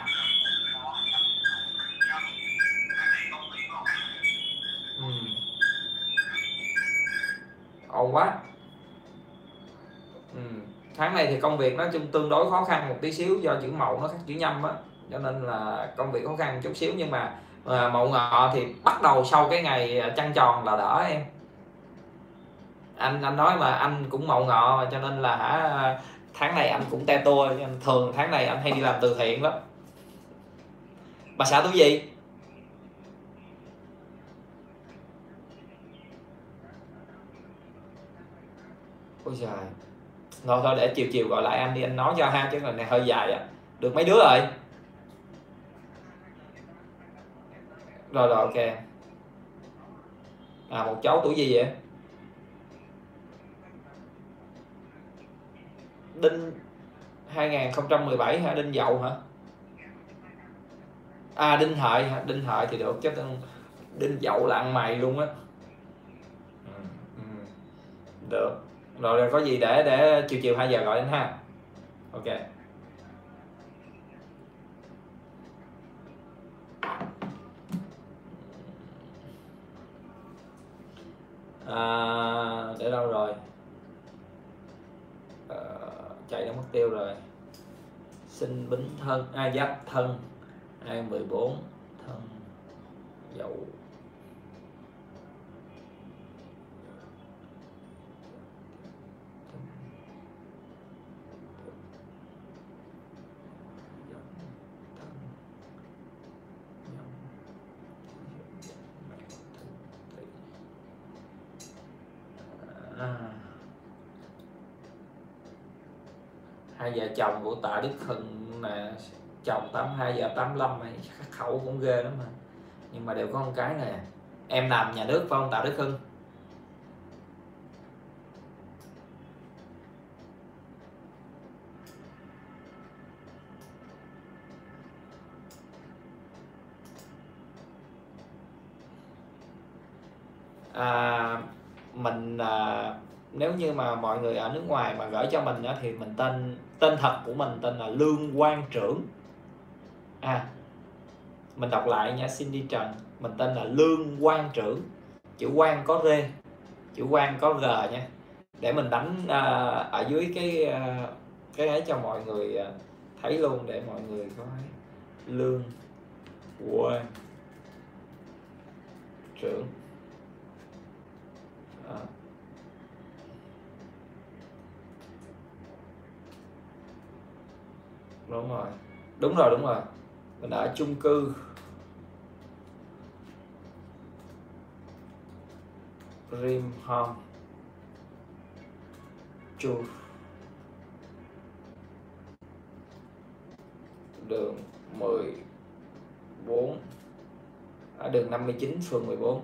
Ồn quá. Tháng này thì công việc nó tương đối khó khăn một tí xíu, do chữ Mậu nó khác chữ Nhâm á, cho nên là công việc khó khăn một chút xíu, nhưng mà Mậu Ngọ thì bắt đầu sau cái ngày trăng tròn là đỡ em. Anh nói mà anh cũng Mậu Ngọ mà, cho nên là tháng này anh cũng te tua, thường tháng này anh hay đi làm từ thiện lắm. Bà xã tuổi gì? Ôi trời. Rồi thôi để chiều gọi lại anh đi, anh nói cho ha, chứ lần này hơi dài ạ. Được mấy đứa rồi? Rồi ok. Một cháu tuổi gì vậy? Đinh 2017 hả? Đinh Dậu hả? Đinh Hợi hả? Đinh Hợi thì được chứ, Đinh Dậu là ăn mày luôn á. Được. Rồi có gì để chiều 2 giờ gọi anh ha. Ok. Để đâu rồi? Chạy đã mất tiêu rồi. Sinh Bính Thân, Giáp Thân 214 Thân Dậu. hai vợ chồng của Tạ Đức Hưng là chồng 82 vợ 85, khắc khẩu cũng ghê lắm mà. Nhưng mà đều có một cái nè, em làm nhà nước phải không Tạ Đức Hưng? Nếu như mà mọi người ở nước ngoài mà gửi cho mình thì mình tên thật của mình tên là Lương Quang Trưởng. Mình đọc lại nha, xin đi Trần, mình tên là Lương Quang Trưởng, chữ Quang có rê, chữ Quang có g nha, để mình đánh ở dưới cái ấy cho mọi người thấy luôn, để mọi người có Lương Quang Trưởng. Đúng rồi, đúng rồi, đúng rồi, mình ở chung cư Dream Home Chu, đường 14, ở đường 59 phường 14.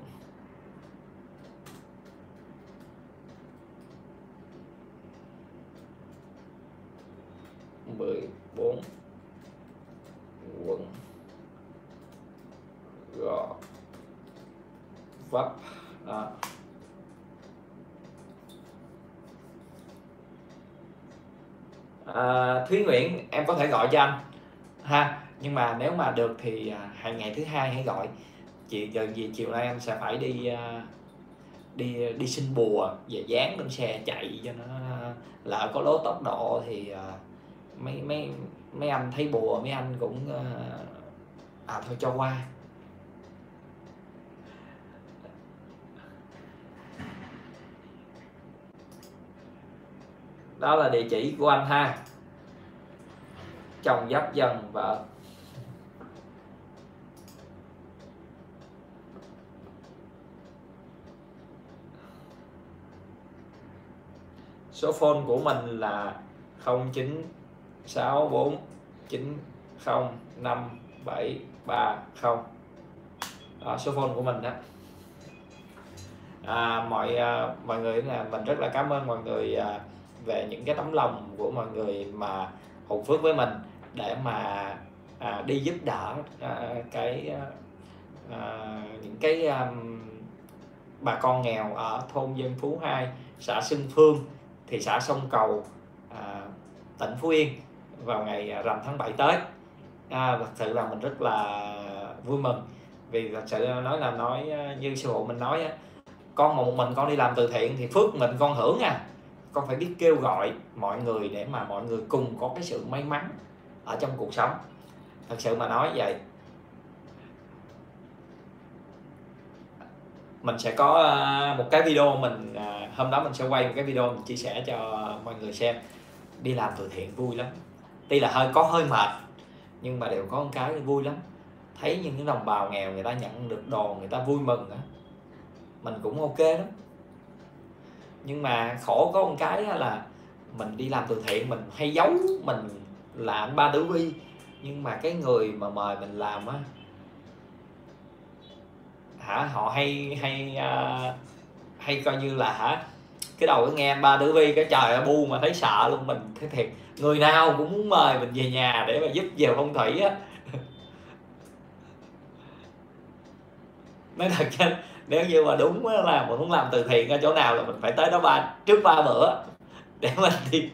Quận Gò Vấp. Thúy Nguyễn, em có thể gọi cho anh ha, nhưng mà nếu mà được thì hàng ngày thứ hai hãy gọi chị, giờ gì chiều nay em sẽ phải đi xin bùa về dán lên xe chạy cho nó lỡ có lố tốc độ thì mấy anh thấy bùa mấy anh cũng thôi cho qua. Đó là địa chỉ của anh ha. Chồng Giáp Dần, vợ số phone của mình là 0964905730, số phone của mình đó. Mọi người là mình rất là cảm ơn mọi người về những cái tấm lòng của mọi người mà hồng phước với mình để mà đi giúp đỡ những cái bà con nghèo ở thôn Dân Phú 2, xã Xuân Phương, thị xã Sông Cầu, tỉnh Phú Yên vào ngày rằm tháng 7 tới. Thật sự là mình rất là vui mừng, vì thật sự nói như sư phụ mình nói á, con một mình con đi làm từ thiện thì phước mình con hưởng à, con phải biết kêu gọi mọi người để mà mọi người cùng có cái sự may mắn ở trong cuộc sống, thật sự mà nói vậy. Mình sẽ có một cái video mình hôm đó mình sẽ quay một cái video mình chia sẻ cho mọi người xem. Đi làm từ thiện vui lắm, tuy là hơi mệt nhưng mà đều có một cái vui lắm, thấy những cái đồng bào nghèo người ta nhận được đồ người ta vui mừng đó. Mình cũng ok lắm, nhưng mà khổ có một cái là mình đi làm từ thiện mình hay giấu mình là anh Ba Tử Vi, nhưng mà cái người mà mời mình làm á họ hay coi như là cái đầu nghe anh Ba Tử Vi cái trời bu mà thấy sợ luôn. Mình thấy thiệt, người nào cũng muốn mời mình về nhà để mà giúp về phong thủy á. Nói thật chứ nếu như mà đúng là mình muốn làm từ thiện ở chỗ nào là mình phải tới đó trước 3 bữa để mình đi.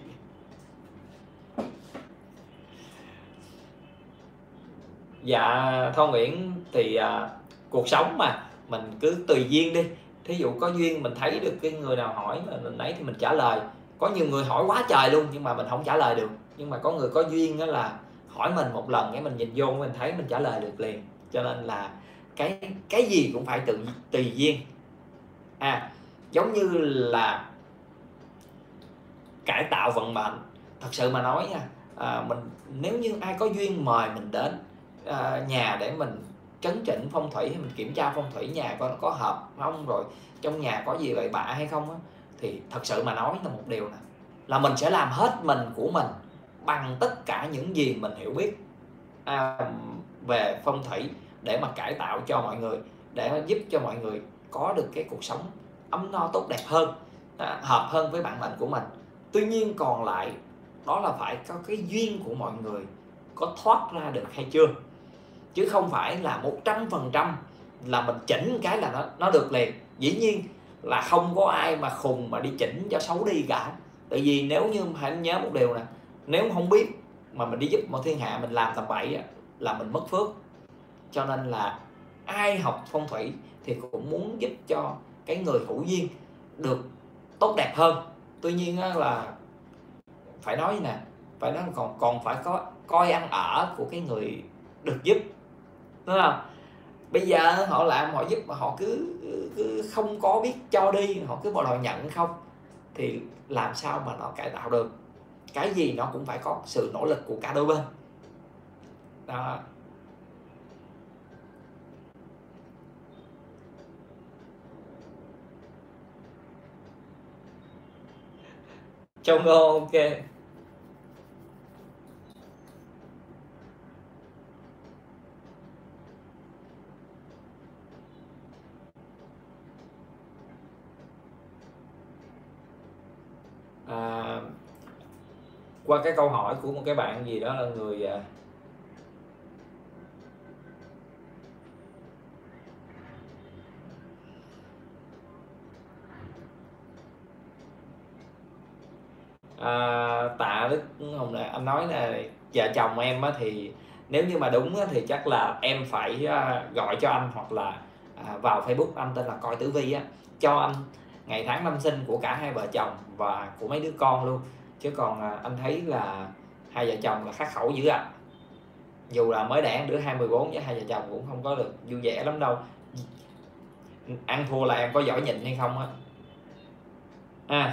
Dạ Thôn Nguyễn thì cuộc sống mà mình cứ tùy duyên đi, thí dụ có duyên mình thấy được cái người nào hỏi mình lấy thì mình trả lời. Có nhiều người hỏi quá trời luôn nhưng mà mình không trả lời được, nhưng mà có người có duyên đó là hỏi mình một lần cái mình nhìn vô mình thấy mình trả lời được liền. Cho nên là cái gì cũng phải tùy duyên. Giống như là cải tạo vận mệnh, thật sự mà nói nha, nếu như ai có duyên mời mình đến nhà để mình chấn chỉnh phong thủy hay mình kiểm tra phong thủy nhà coi nó có hợp không, rồi trong nhà có gì bậy bạ hay không á, thì thật sự mà nói là một điều nè, là mình sẽ làm hết mình của mình bằng tất cả những gì mình hiểu biết về phong thủy để mà cải tạo cho mọi người, để giúp cho mọi người có được cái cuộc sống ấm no tốt đẹp hơn, hợp hơn với bản mệnh của mình. Tuy nhiên còn lại đó là phải có cái duyên của mọi người có thoát ra được hay chưa, chứ không phải là 100% là mình chỉnh cái là nó được liền. Dĩ nhiên là không có ai mà khùng mà đi chỉnh cho xấu đi cả. Tại vì nếu như hãy nhớ một điều nè, nếu không biết mà mình đi giúp một thiên hạ, mình làm tầm bậy là mình mất phước. Cho nên là ai học phong thủy thì cũng muốn giúp cho cái người hữu duyên được tốt đẹp hơn. Tuy nhiên là phải nói như nè, phải nói còn phải có coi ăn ở của cái người được giúp, đúng không? Bây giờ họ làm, họ giúp mà họ cứ không có biết cho đi, họ cứ đòi nhận không, thì làm sao mà nó cải tạo được. Cái gì nó cũng phải có sự nỗ lực của cả đôi bên đó. Trông ngon, ok. Qua cái câu hỏi của một cái bạn gì đó là người Tạ Đức Hồng này, anh nói là vợ chồng em á, thì nếu như mà đúng á, thì chắc là em phải gọi cho anh hoặc là vào Facebook anh tên là Coi Tử Vi á, cho anh ngày tháng năm sinh của cả hai vợ chồng và của mấy đứa con luôn. Chứ còn anh thấy là hai vợ chồng là khắc khẩu dữ ạ. Dù là mới đẻ đứa 24 với hai vợ chồng cũng không có được vui vẻ lắm đâu. Ăn thua là em có giỏi nhịn hay không á.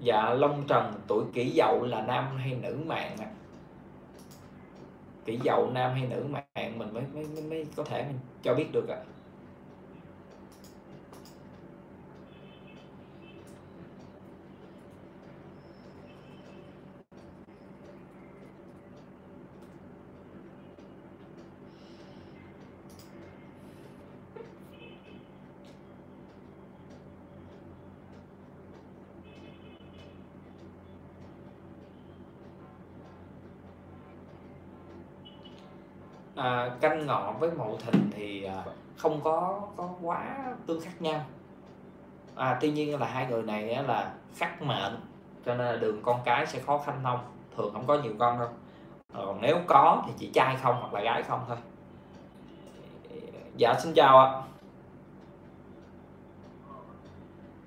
Dạ Long Trần, tuổi Kỷ Dậu là nam hay nữ mạng ạ? Kỷ Dậu nam hay nữ mạng mình mới có thể mình cho biết được ạ. Canh Ngọ với Mậu Thìn thì không có quá tương khắc nhau. Tuy nhiên là hai người này là khắc mệnh, cho nên là đường con cái sẽ khó khăn thông, thường không có nhiều con đâu. Còn nếu có thì chỉ trai không hoặc là gái không thôi. Dạ xin chào ạ.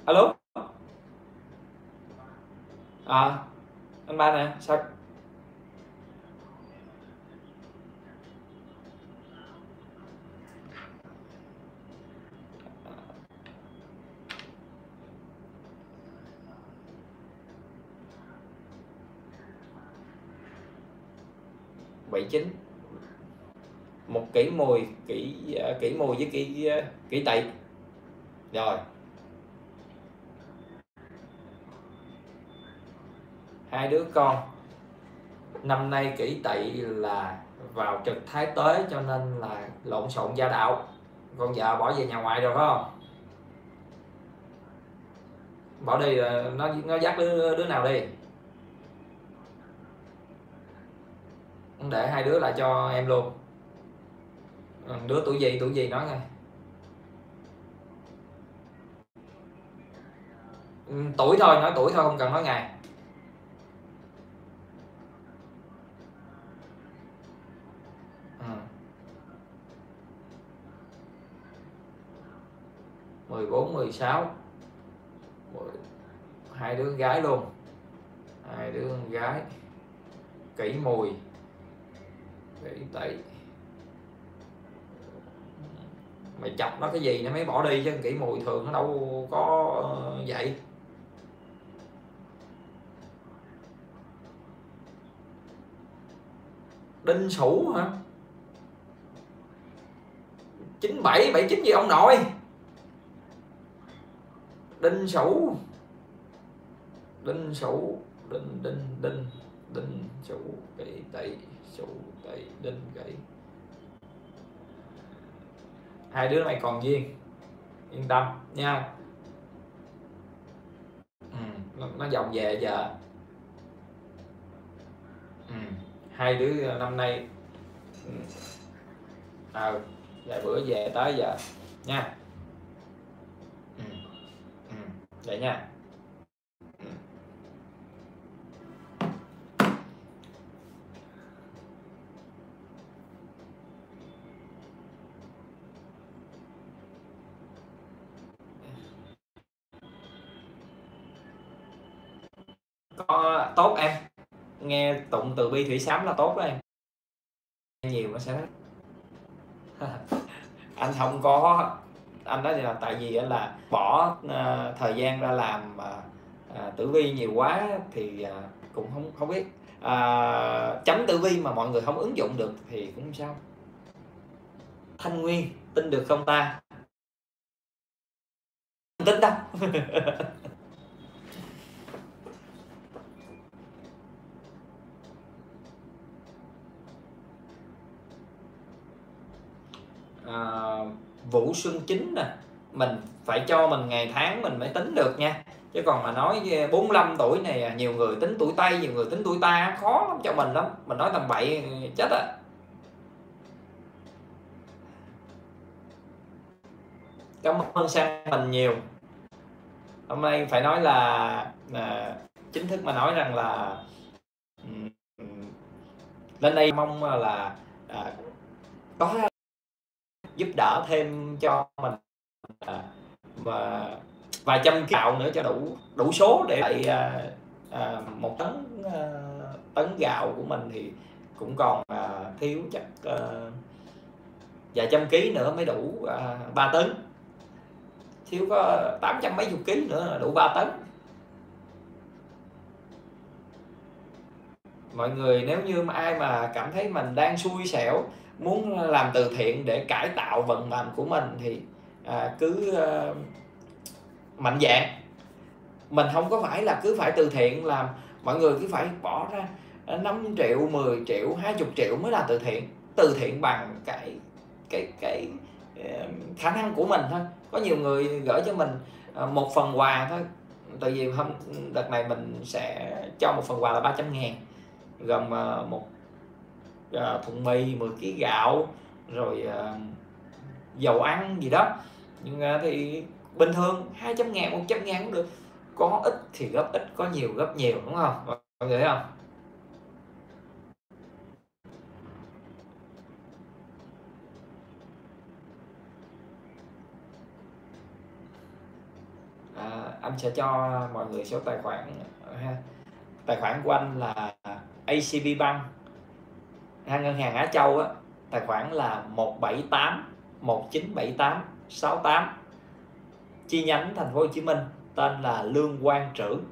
Alo. Anh Ba nè, sao chính một Kỷ Mùi, Kỷ Mùi với Kỷ Tỵ rồi, hai đứa con năm nay Kỷ Tỵ là vào trực Thái Tuế, cho nên là lộn xộn gia đạo. Con vợ bỏ về nhà ngoại rồi phải không? Bỏ đi là nó dắt đứa nào đi? Để hai đứa lại cho em luôn. Đứa tuổi gì nói nghe. Tuổi thôi, nói tuổi thôi, không cần nói ngày. Ừ. 14, 16. Hai đứa gái luôn. Hai đứa con gái. Kỷ Mùi, Kỷ Tỵ. Mày chọc nó cái gì nó mới bỏ đi chứ, Kỷ Mùi thường nó đâu có vậy. Đinh Sửu hả? 97, 79 gì ông nội. Đinh Sửu đinh sửu, đinh đinh đinh, đinh sửu gãy tẩy, sửu tẩy đinh gãy. Hai đứa này còn duyên, yên tâm nha. Nó vòng về giờ. Hai đứa năm nay vài bữa về tới giờ nha. Vậy nha. Tốt em nghe tụng từ bi thủy sám là tốt đó em, nhiều nó sẽ anh không có anh nói là tại vì là bỏ thời gian ra làm tử vi nhiều quá thì cũng không biết chấm tử vi mà mọi người không ứng dụng được thì cũng sao. Thanh Nguyên tin được không ta? Không tin đâu. Vũ Xuân Chính nè, mình phải cho mình ngày tháng mình mới tính được nha, chứ còn mà nói 45 tuổi này nhiều người tính tuổi Tây, nhiều người tính tuổi ta khó lắm, cho mình lắm, mình nói tầm bậy chết à. Cảm ơn Sang mình nhiều, hôm nay phải nói là chính thức mà nói rằng là lên đây mong là có giúp đỡ thêm cho mình và vài trăm gạo nữa cho đủ số để lại một tấn gạo của mình thì cũng còn thiếu chắc vài trăm ký nữa mới đủ 3 tấn, thiếu có 800 mấy chục ký nữa là đủ 3 tấn. Mọi người nếu như ai mà cảm thấy mình đang xui xẻo, muốn làm từ thiện để cải tạo vận mệnh của mình thì cứ mạnh dạn. Mình không có phải là cứ phải từ thiện làm, mọi người cứ phải bỏ ra 5 triệu, 10 triệu, 20 triệu mới là từ thiện. Từ thiện bằng cái khả năng của mình thôi. Có nhiều người gửi cho mình một phần quà thôi. Tại vì đợt này mình sẽ cho một phần quà là 300.000, gồm một thùng mì, 10 kg gạo, rồi dầu ăn gì đó. Nhưng thì bình thường 200.000, 100.000 cũng được. Có ít thì góp ít, có nhiều góp nhiều, đúng không? Mọi người thấy không? Anh sẽ cho mọi người số tài khoản ha. Tài khoản của anh là ACB Bank, ngân hàng Á Châu á, tài khoản là 178 1978 68, chi nhánh Thành phố Hồ Chí Minh, tên là Lương Quang Trưởng.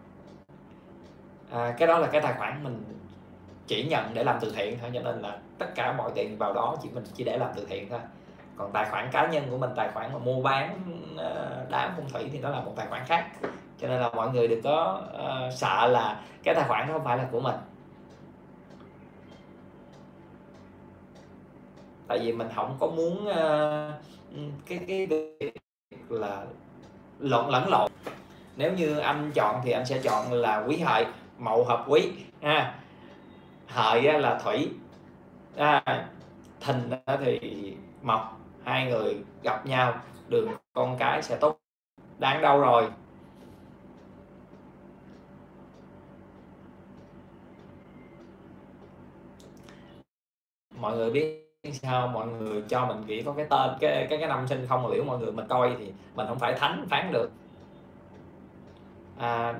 Cái đó là cái tài khoản mình chỉ nhận để làm từ thiện thôi, cho nên là tất cả mọi tiền vào đó mình chỉ để làm từ thiện thôi. Còn tài khoản cá nhân của mình, tài khoản mà mua bán đá phong thủy thì nó là một tài khoản khác, cho nên là mọi người đừng có sợ là cái tài khoản đó không phải là của mình. Tại vì mình không có muốn cái việc là lẫn lộn. Nếu như anh chọn thì anh sẽ chọn là Quý Hợi, Mậu hợp Quý ha. Hợi là thủy, Thìn thì mộc, hai người gặp nhau đường con cái sẽ tốt. Đáng đâu rồi. Mọi người biết sao mọi người cho mình nghĩ có cái tên cái năm sinh không, mà liệu mọi người mình coi thì mình không phải thánh phán được.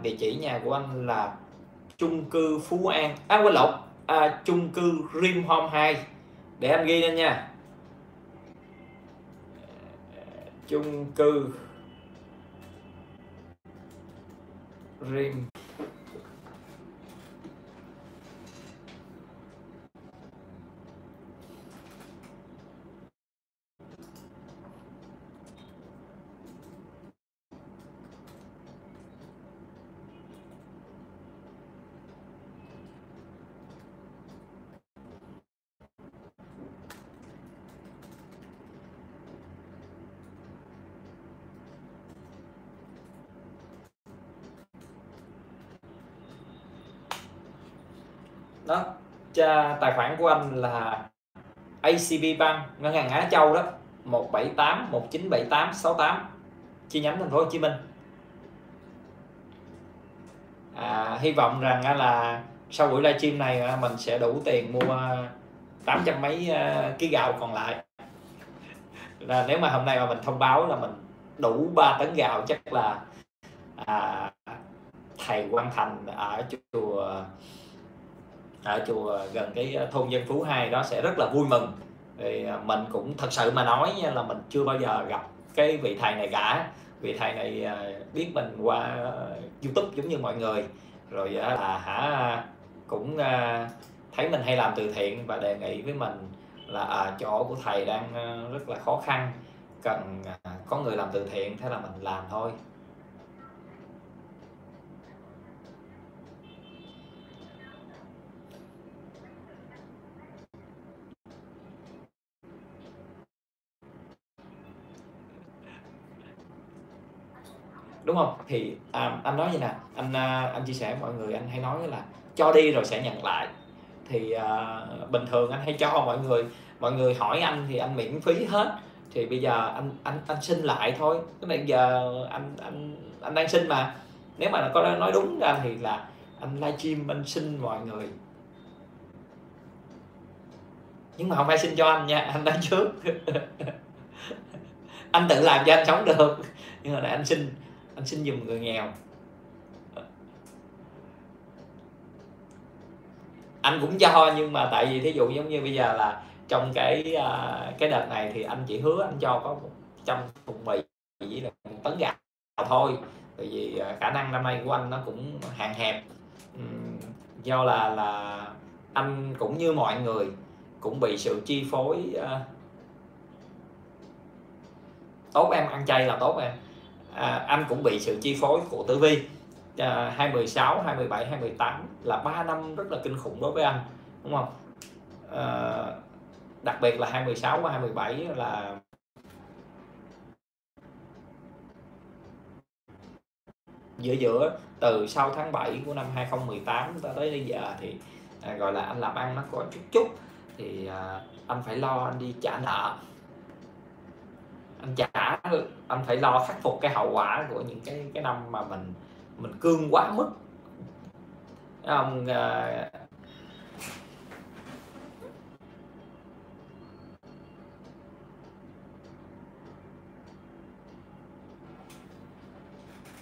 Địa chỉ nhà của anh là chung cư Phú An, quên lộn, chung cư Dream Home 2, để anh ghi lên nha. Chung cư Dream đó, tài khoản của anh là ACB Bank, ngân hàng Á Châu đó, 178 1978 68, chi nhánh Thành phố Hồ Chí Minh. Hy vọng rằng là sau buổi livestream này mình sẽ đủ tiền mua 800 mấy ký gạo còn lại. Là nếu mà hôm nay mà mình thông báo là mình đủ 3 tấn gạo, chắc là thầy Quang Thành ở chùa gần cái thôn Dân Phú 2 đó sẽ rất là vui mừng. Thì mình cũng thật sự mà nói nha, là mình chưa bao giờ gặp cái vị thầy này cả. Vị thầy này biết mình qua YouTube giống như mọi người, rồi cũng thấy mình hay làm từ thiện và đề nghị với mình là chỗ của thầy đang rất là khó khăn, cần có người làm từ thiện, thế là mình làm thôi. Đúng không? Thì anh nói như nè, anh chia sẻ mọi người, anh hay nói là cho đi rồi sẽ nhận lại. Thì bình thường anh hay cho mọi người hỏi anh thì anh miễn phí hết. Thì bây giờ anh xin lại thôi. Cái này giờ anh đang xin mà. Nếu mà có nói đúng ra thì là anh livestream anh xin mọi người. Nhưng mà không phải xin cho anh nha, anh nói trước. Anh tự làm cho anh sống được. Nhưng mà lại anh xin giùm người nghèo. Anh cũng cho, nhưng mà tại vì thí dụ giống như bây giờ là trong cái đợt này thì anh chỉ hứa anh cho có 100 thùng mì với là 1 tấn gạo thôi. Bởi vì khả năng năm nay của anh nó cũng hạn hẹp. Do là anh cũng như mọi người cũng bị sự chi phối. Tốt em, ăn chay là tốt em. Anh cũng bị sự chi phối của tử vi 2016, 2017, 2018 là 3 năm rất là kinh khủng đối với anh, đúng không? Đặc biệt là 2016 và 2017 là giữa từ sau tháng 7 của năm 2018 tới bây giờ thì gọi là anh làm ăn nó có chút thì anh phải lo, anh đi trả nợ, anh phải lo khắc phục cái hậu quả của những cái năm mà mình cương quá mức.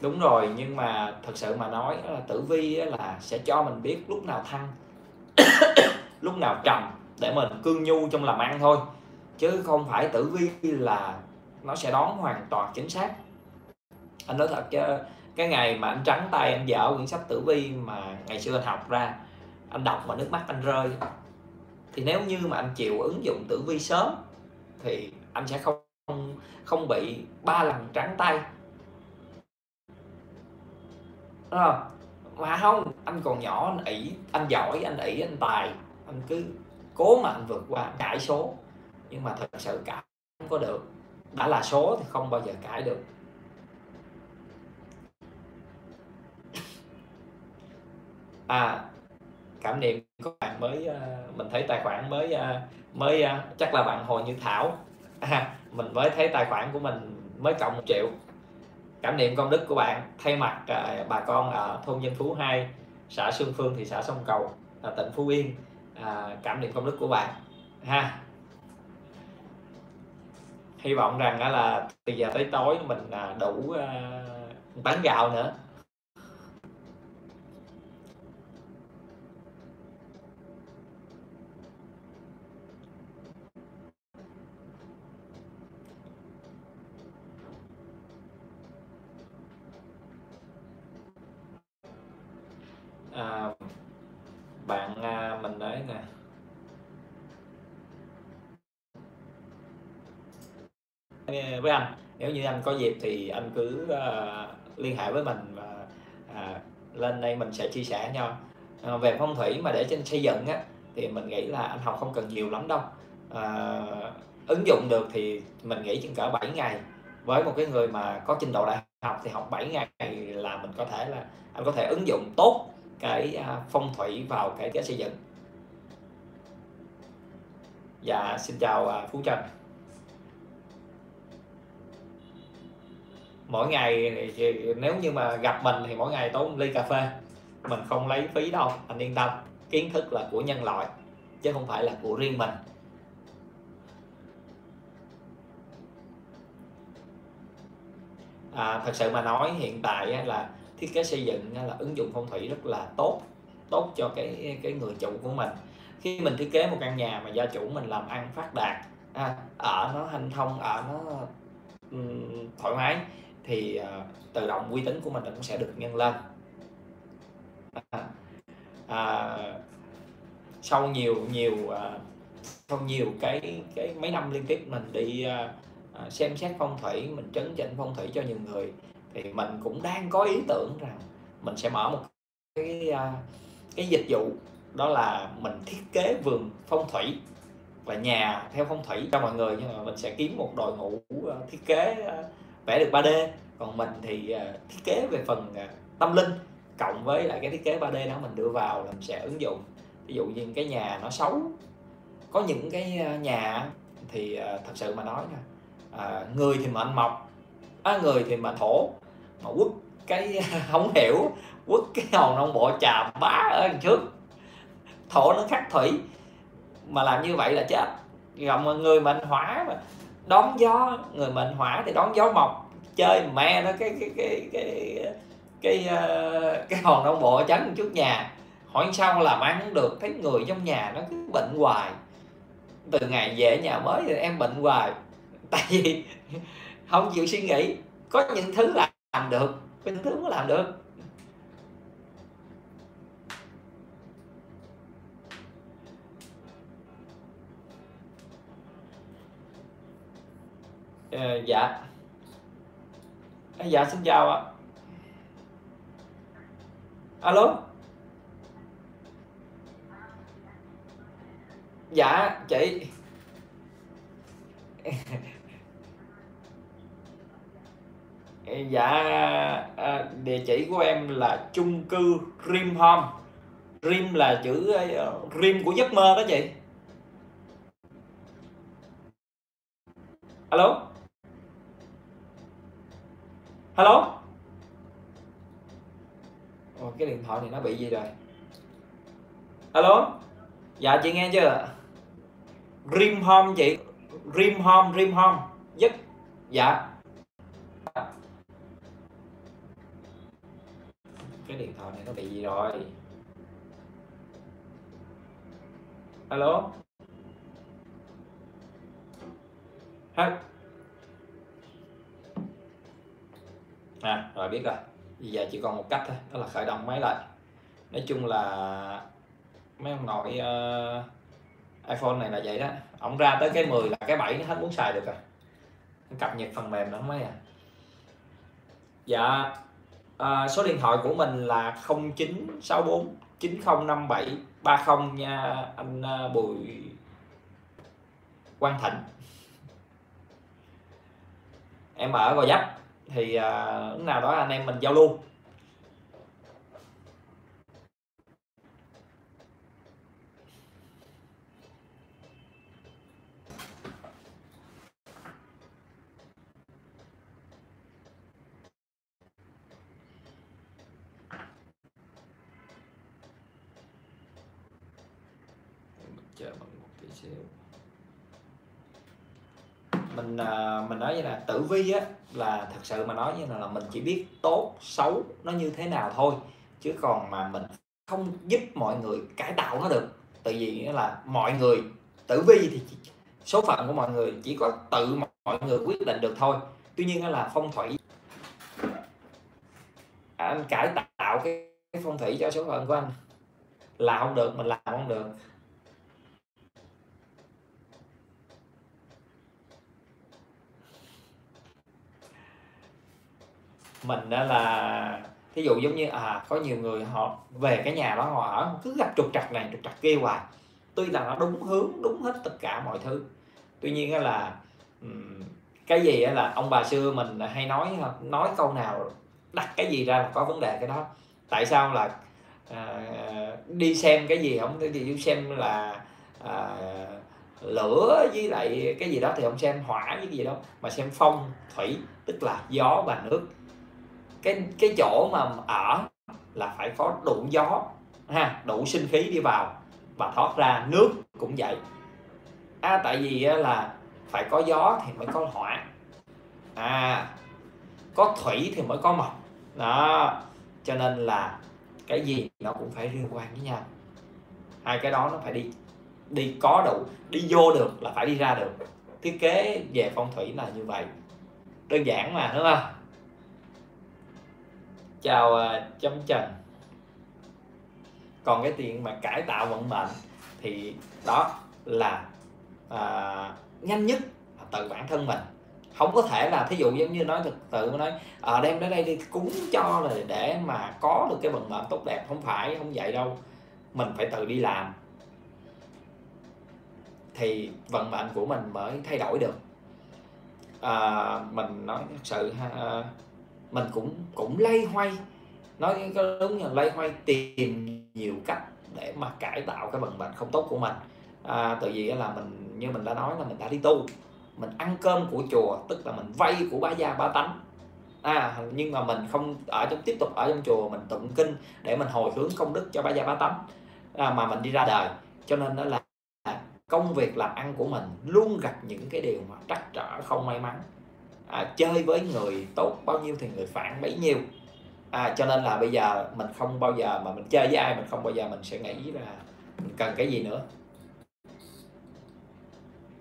Đúng rồi, nhưng mà thật sự mà nói là tử vi là sẽ cho mình biết lúc nào thăng lúc nào trầm để mình cương nhu trong làm ăn thôi, chứ không phải tử vi là nó sẽ đón hoàn toàn chính xác. Anh nói thật chứ cái ngày mà anh trắng tay anh dở quyển sách tử vi mà ngày xưa anh học ra, anh đọc mà nước mắt anh rơi. Thì nếu như mà anh chịu ứng dụng tử vi sớm thì anh sẽ không bị 3 lần trắng tay. Đúng không? Mà không, anh còn nhỏ, anh ỷ, anh giỏi, anh ỷ, anh tài, anh cứ cố mà anh vượt qua, cãi số. Nhưng mà thật sự cãi không có được, đã là số thì không bao giờ cãi được. Cảm niệm các bạn mới, mình thấy tài khoản mới chắc là bạn Hồ Như Thảo. Mình mới thấy tài khoản của mình mới cộng 1 triệu. Cảm niệm công đức của bạn thay mặt bà con ở thôn Dân Phú 2, xã Xuân Phương, thị xã Sông Cầu, tỉnh Phú Yên. Cảm niệm công đức của bạn ha. Hy vọng rằng là từ giờ tới tối mình đủ bán gạo nữa. Bạn mình nói nè, với anh nếu như anh có dịp thì anh cứ liên hệ với mình và lên đây mình sẽ chia sẻ nhau về phong thủy. Mà để trên xây dựng á, thì mình nghĩ là anh học không cần nhiều lắm đâu, ứng dụng được thì mình nghĩ chừng cỡ 7 ngày. Với một cái người mà có trình độ đại học thì học 7 ngày là mình có thể là anh có thể ứng dụng tốt cái phong thủy vào cái xây dựng. Dạ xin chào Phú Trần. Mỗi ngày nếu như mà gặp mình thì mỗi ngày tốn ly cà phê, mình không lấy phí đâu, anh yên tâm. Kiến thức là của nhân loại chứ không phải là của riêng mình. Thật sự mà nói hiện tại là thiết kế xây dựng là ứng dụng phong thủy rất là tốt cho cái người chủ của mình. Khi mình thiết kế một căn nhà mà gia chủ mình làm ăn phát đạt, ở nó hanh thông, ở nó thoải mái thì tự động uy tín của mình cũng sẽ được nhân lên. Sau nhiều cái mấy năm liên tiếp mình đi xem xét phong thủy, mình chấn chỉnh phong thủy cho nhiều người thì mình cũng đang có ý tưởng rằng mình sẽ mở một cái dịch vụ, đó là mình thiết kế vườn phong thủy và nhà theo phong thủy cho mọi người. Nhưng mà mình sẽ kiếm một đội ngũ thiết kế vẽ được 3D, còn mình thì thiết kế về phần tâm linh cộng với lại cái thiết kế 3D đó mình đưa vào là mình sẽ ứng dụng. Ví dụ như cái nhà nó xấu, có những cái nhà thì thật sự mà nói nè, người thì mệnh mộc, người thì mệnh thổ, mà quất cái không hiểu, quất cái hồn ông bộ chà bá ở đằng trước, thổ nó khắc thủy mà làm như vậy là chết. Còn người mệnh hỏa mà đón gió, người mệnh hỏa thì đón gió mộc, chơi mẹ nó cái hồn ông bộ chắn trước nhà, hỏi sao làm ăn được. Thấy người trong nhà nó cứ bệnh hoài, từ ngày về nhà mới thì em bệnh hoài, tại vì không chịu suy nghĩ. Có những thứ làm được, có những thứ không làm được. Dạ xin chào ạ. Alo. Dạ chị. Dạ địa chỉ của em là chung cư Dream Home. Dream là chữ Dream của giấc mơ đó chị. Alo. Alo. Ồ, cái điện thoại này nó bị gì rồi. Alo. Dạ chị nghe chưa? Dream Home chị. Dream Home giấc. Dạ. Cái điện thoại này nó bị gì rồi. Alo. Rồi biết rồi. Bây giờ chỉ còn một cách thôi, đó là khởi động máy lại. Nói chung là mấy ông nội iPhone này là vậy đó. Ông ra tới cái 10 là cái 7 nó hết muốn xài được rồi. Cập nhật phần mềm đó mấy à. Dạ số điện thoại của mình là 0964 9057 30 nha anh Bùi Quang Thịnh. Em ở Gò Vấp thì lúc nào đó anh em mình giao lưu. Mình nói như là tử vi á, là thật sự mà nói như là mình chỉ biết tốt xấu nó như thế nào thôi, chứ còn mà mình không giúp mọi người cải tạo nó được. Tại vì là mọi người tử vi thì số phận của mọi người chỉ có tự mọi người quyết định được thôi. Tuy nhiên là phong thủy, anh cải tạo cái phong thủy cho số phận của anh là không được, mình làm không được. Mình đó là thí dụ giống như có nhiều người họ về cái nhà đó họ ở cứ gặp trục trặc này trục trặc kia hoài, tuy là nó đúng hướng đúng hết tất cả mọi thứ, tuy nhiên là cái gì là ông bà xưa mình hay nói câu nào đặt cái gì ra là có vấn đề cái đó. Tại sao là đi xem cái gì không, cái gì xem là lửa với lại cái gì đó thì không xem hỏa với cái gì đó mà xem phong thủy, tức là gió và nước. Cái chỗ mà ở là phải có đủ gió ha, đủ sinh khí đi vào và thoát ra. Nước cũng vậy, tại vì là phải có gió thì mới có hỏa, có thủy thì mới có mộc đó. Cho nên là cái gì nó cũng phải liên quan với nhau, hai cái đó nó phải đi có đủ, đi vô được là phải đi ra được. Thiết kế về phong thủy là như vậy, đơn giản mà, đúng không? Chào Trâm Trần. Còn cái chuyện mà cải tạo vận mệnh thì đó là nhanh nhất là từ bản thân mình. Không có thể là thí dụ giống như nói thực tự nói đem đến đây đi cúng cho là để mà có được cái vận mệnh tốt đẹp, không phải, không vậy đâu. Mình phải tự đi làm thì vận mệnh của mình mới thay đổi được. Mình nói thật sự mình cũng lay hoay, nói đúng là lay hoay, tìm nhiều cách để mà cải tạo cái vận mệnh không tốt của mình. Tự vì là mình, như mình đã nói, là mình đã đi tu, mình ăn cơm của chùa, tức là mình vay của bá gia bá tánh, nhưng mà mình không ở trong, tiếp tục ở trong chùa mình tụng kinh để mình hồi hướng công đức cho bá gia bá tánh, mà mình đi ra đời. Cho nên đó là công việc làm ăn của mình luôn gặp những cái điều mà trắc trở không may mắn. Chơi với người tốt bao nhiêu thì người phản bấy nhiêu. Cho nên là bây giờ mình không bao giờ mà mình chơi với ai, mình không bao giờ mình sẽ nghĩ là mình cần cái gì nữa.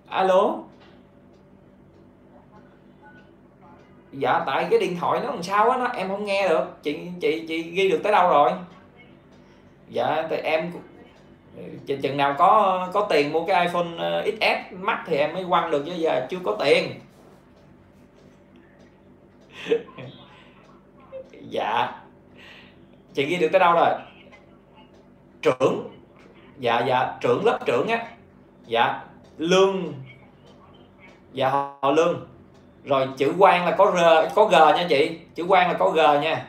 Alo. Dạ tại cái điện thoại nó làm sao á, em không nghe được. Chị ghi được tới đâu rồi? Dạ thì em chừng nào có tiền mua cái iPhone XS Max thì em mới quăng được, chứ giờ chưa có tiền. Dạ chị ghi được tới đâu rồi? Trưởng. Dạ trưởng, lớp trưởng á. Dạ Lương. Dạ họ Lương. Rồi chữ Quang là có G nha chị, chữ Quang là có G nha,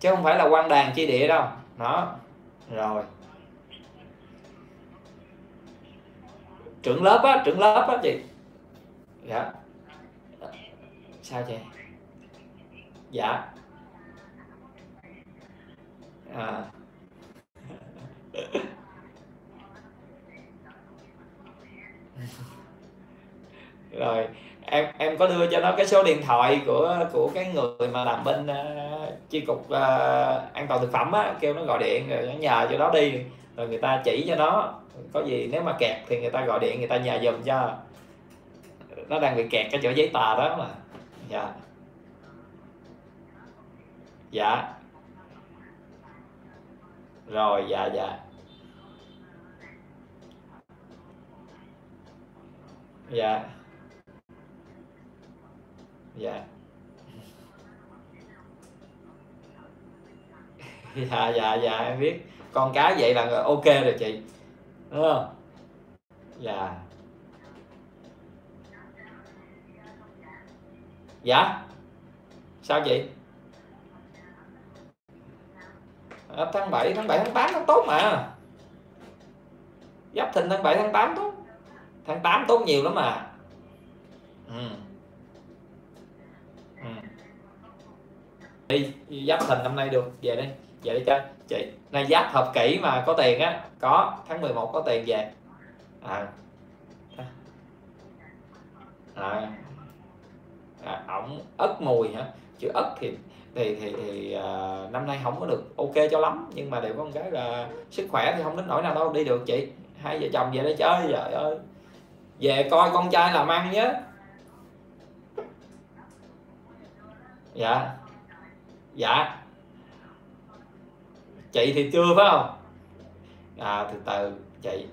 chứ không phải là Quang Đàn Chi Địa đâu đó. Rồi trưởng lớp á, trưởng lớp á chị. Dạ sao chị? Dạ Rồi em có đưa cho nó cái số điện thoại của cái người mà làm bên chi cục an toàn thực phẩm á, kêu nó gọi điện rồi nó nhờ cho nó đi, rồi người ta chỉ cho nó, có gì nếu mà kẹt thì người ta gọi điện người ta nhờ giùm cho. Nó đang bị kẹt cái chỗ giấy tờ đó mà. Dạ. Dạ. Rồi dạ. Dạ em biết. Con cá vậy là ok rồi chị, đúng không? Dạ sao chị? Tháng 7, tháng 7, tháng 8 nó tốt mà. Giáp Thìn tháng 7, tháng 8 tốt. Tháng 8 tốt nhiều lắm mà. Đi Giáp Thìn năm nay được, về đi chơi chị. Nay Giáp hợp kỹ mà có tiền á, có tháng 11 có tiền về. Ổng ất mùi hả? Chữ ất thì năm nay không có được ok cho lắm, nhưng mà đều có một cái là sức khỏe thì không đến nỗi nào đâu, đi được chị. Hai vợ chồng về để chơi, trời ơi, về coi con trai làm ăn nhé. Dạ chị thì chưa phải không? Từ từ chị,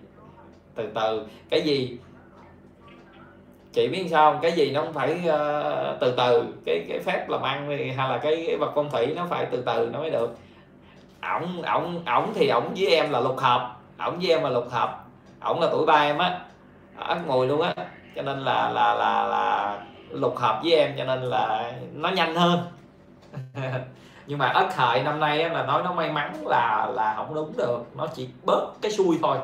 từ từ. Cái gì chị biết sao không? Cái gì nó không phải từ từ, cái phép làm ăn thì, hay là cái vật phong thủy nó phải từ từ nó mới được. Ổng thì ổng với em là lục hợp, ổng là tuổi ba em á, ất mùi luôn á, cho nên là lục hợp với em, cho nên là nó nhanh hơn. Nhưng mà ất hợi năm nay là nói nó may mắn là không đúng được, nó chỉ bớt cái xui thôi.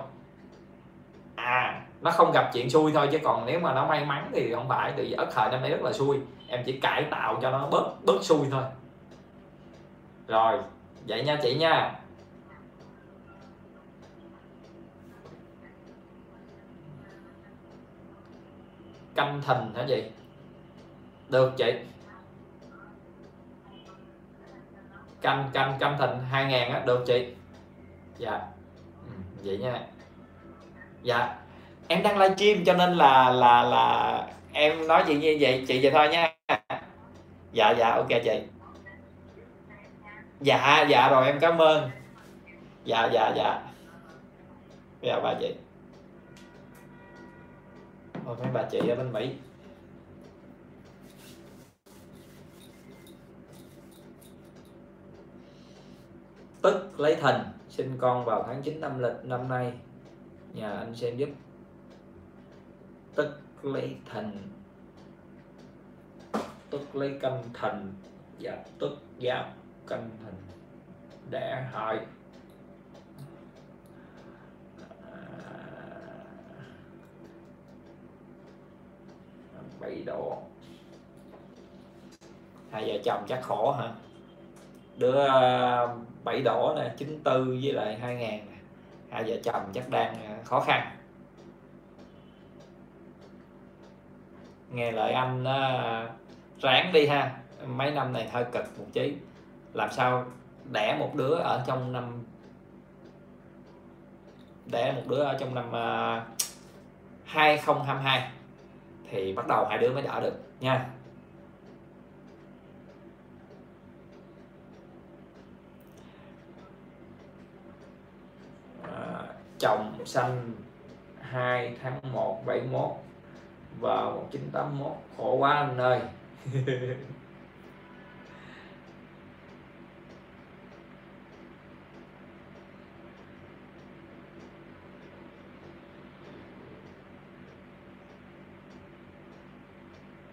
nó không gặp chuyện xui thôi, chứ còn nếu mà nó may mắn thì không phải. Thì ất hợi năm nay rất là xui, em chỉ cải tạo cho nó bớt xui thôi. Rồi vậy nha chị nha. Canh Thìn hả chị? Được chị. Canh Thìn 2000 á, được chị. Dạ. Vậy nha. Dạ. Em đang livestream cho nên là em nói chuyện như vậy chị, vậy thôi nha. Dạ dạ ok chị. Dạ dạ rồi em cảm ơn. Dạ dạ dạ. Dạ bà chị. Ôi mấy bà chị ở bên Mỹ. Tức lấy Thìn, sinh con vào tháng 9 âm lịch năm nay. Nhà anh xem giúp. Tức lấy Thìn, tức lấy Canh Thìn và tức Giáp Canh Thìn đẻ Hợi. Bảy độ. Hai vợ chồng chắc khổ hả? Đứa 7 đổ nè, 94 với lại 2000 nè. Hai vợ chồng chắc đang khó khăn. Nghe lời anh ráng đi ha. Mấy năm này hơi cực một chí. Làm sao đẻ một đứa ở trong năm, đẻ một đứa ở trong năm 2022 thì bắt đầu hai đứa mới đỡ được nha. Chồng sanh 2 tháng 1 71 và 1981, khổ quá anh ơi.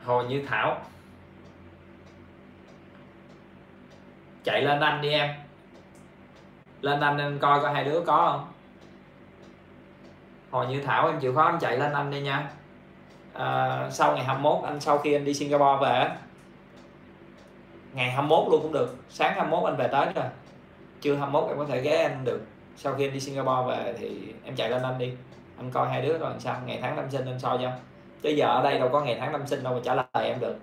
Hồ Như Thảo chạy lên anh đi em, lên anh coi có hai đứa có không. Hồ Như Thảo em chịu khó anh chạy lên anh đi nha. Sau ngày 21 anh, sau khi anh đi Singapore về, ngày 21 luôn cũng được, sáng 21 anh về tới rồi, trưa 21 em có thể ghé anh được. Sau khi anh đi Singapore về thì em chạy lên anh đi, anh coi hai đứa rồi làm sao, ngày tháng năm sinh anh so cho. Tới giờ ở đây đâu có ngày tháng năm sinh đâu mà trả lời em được.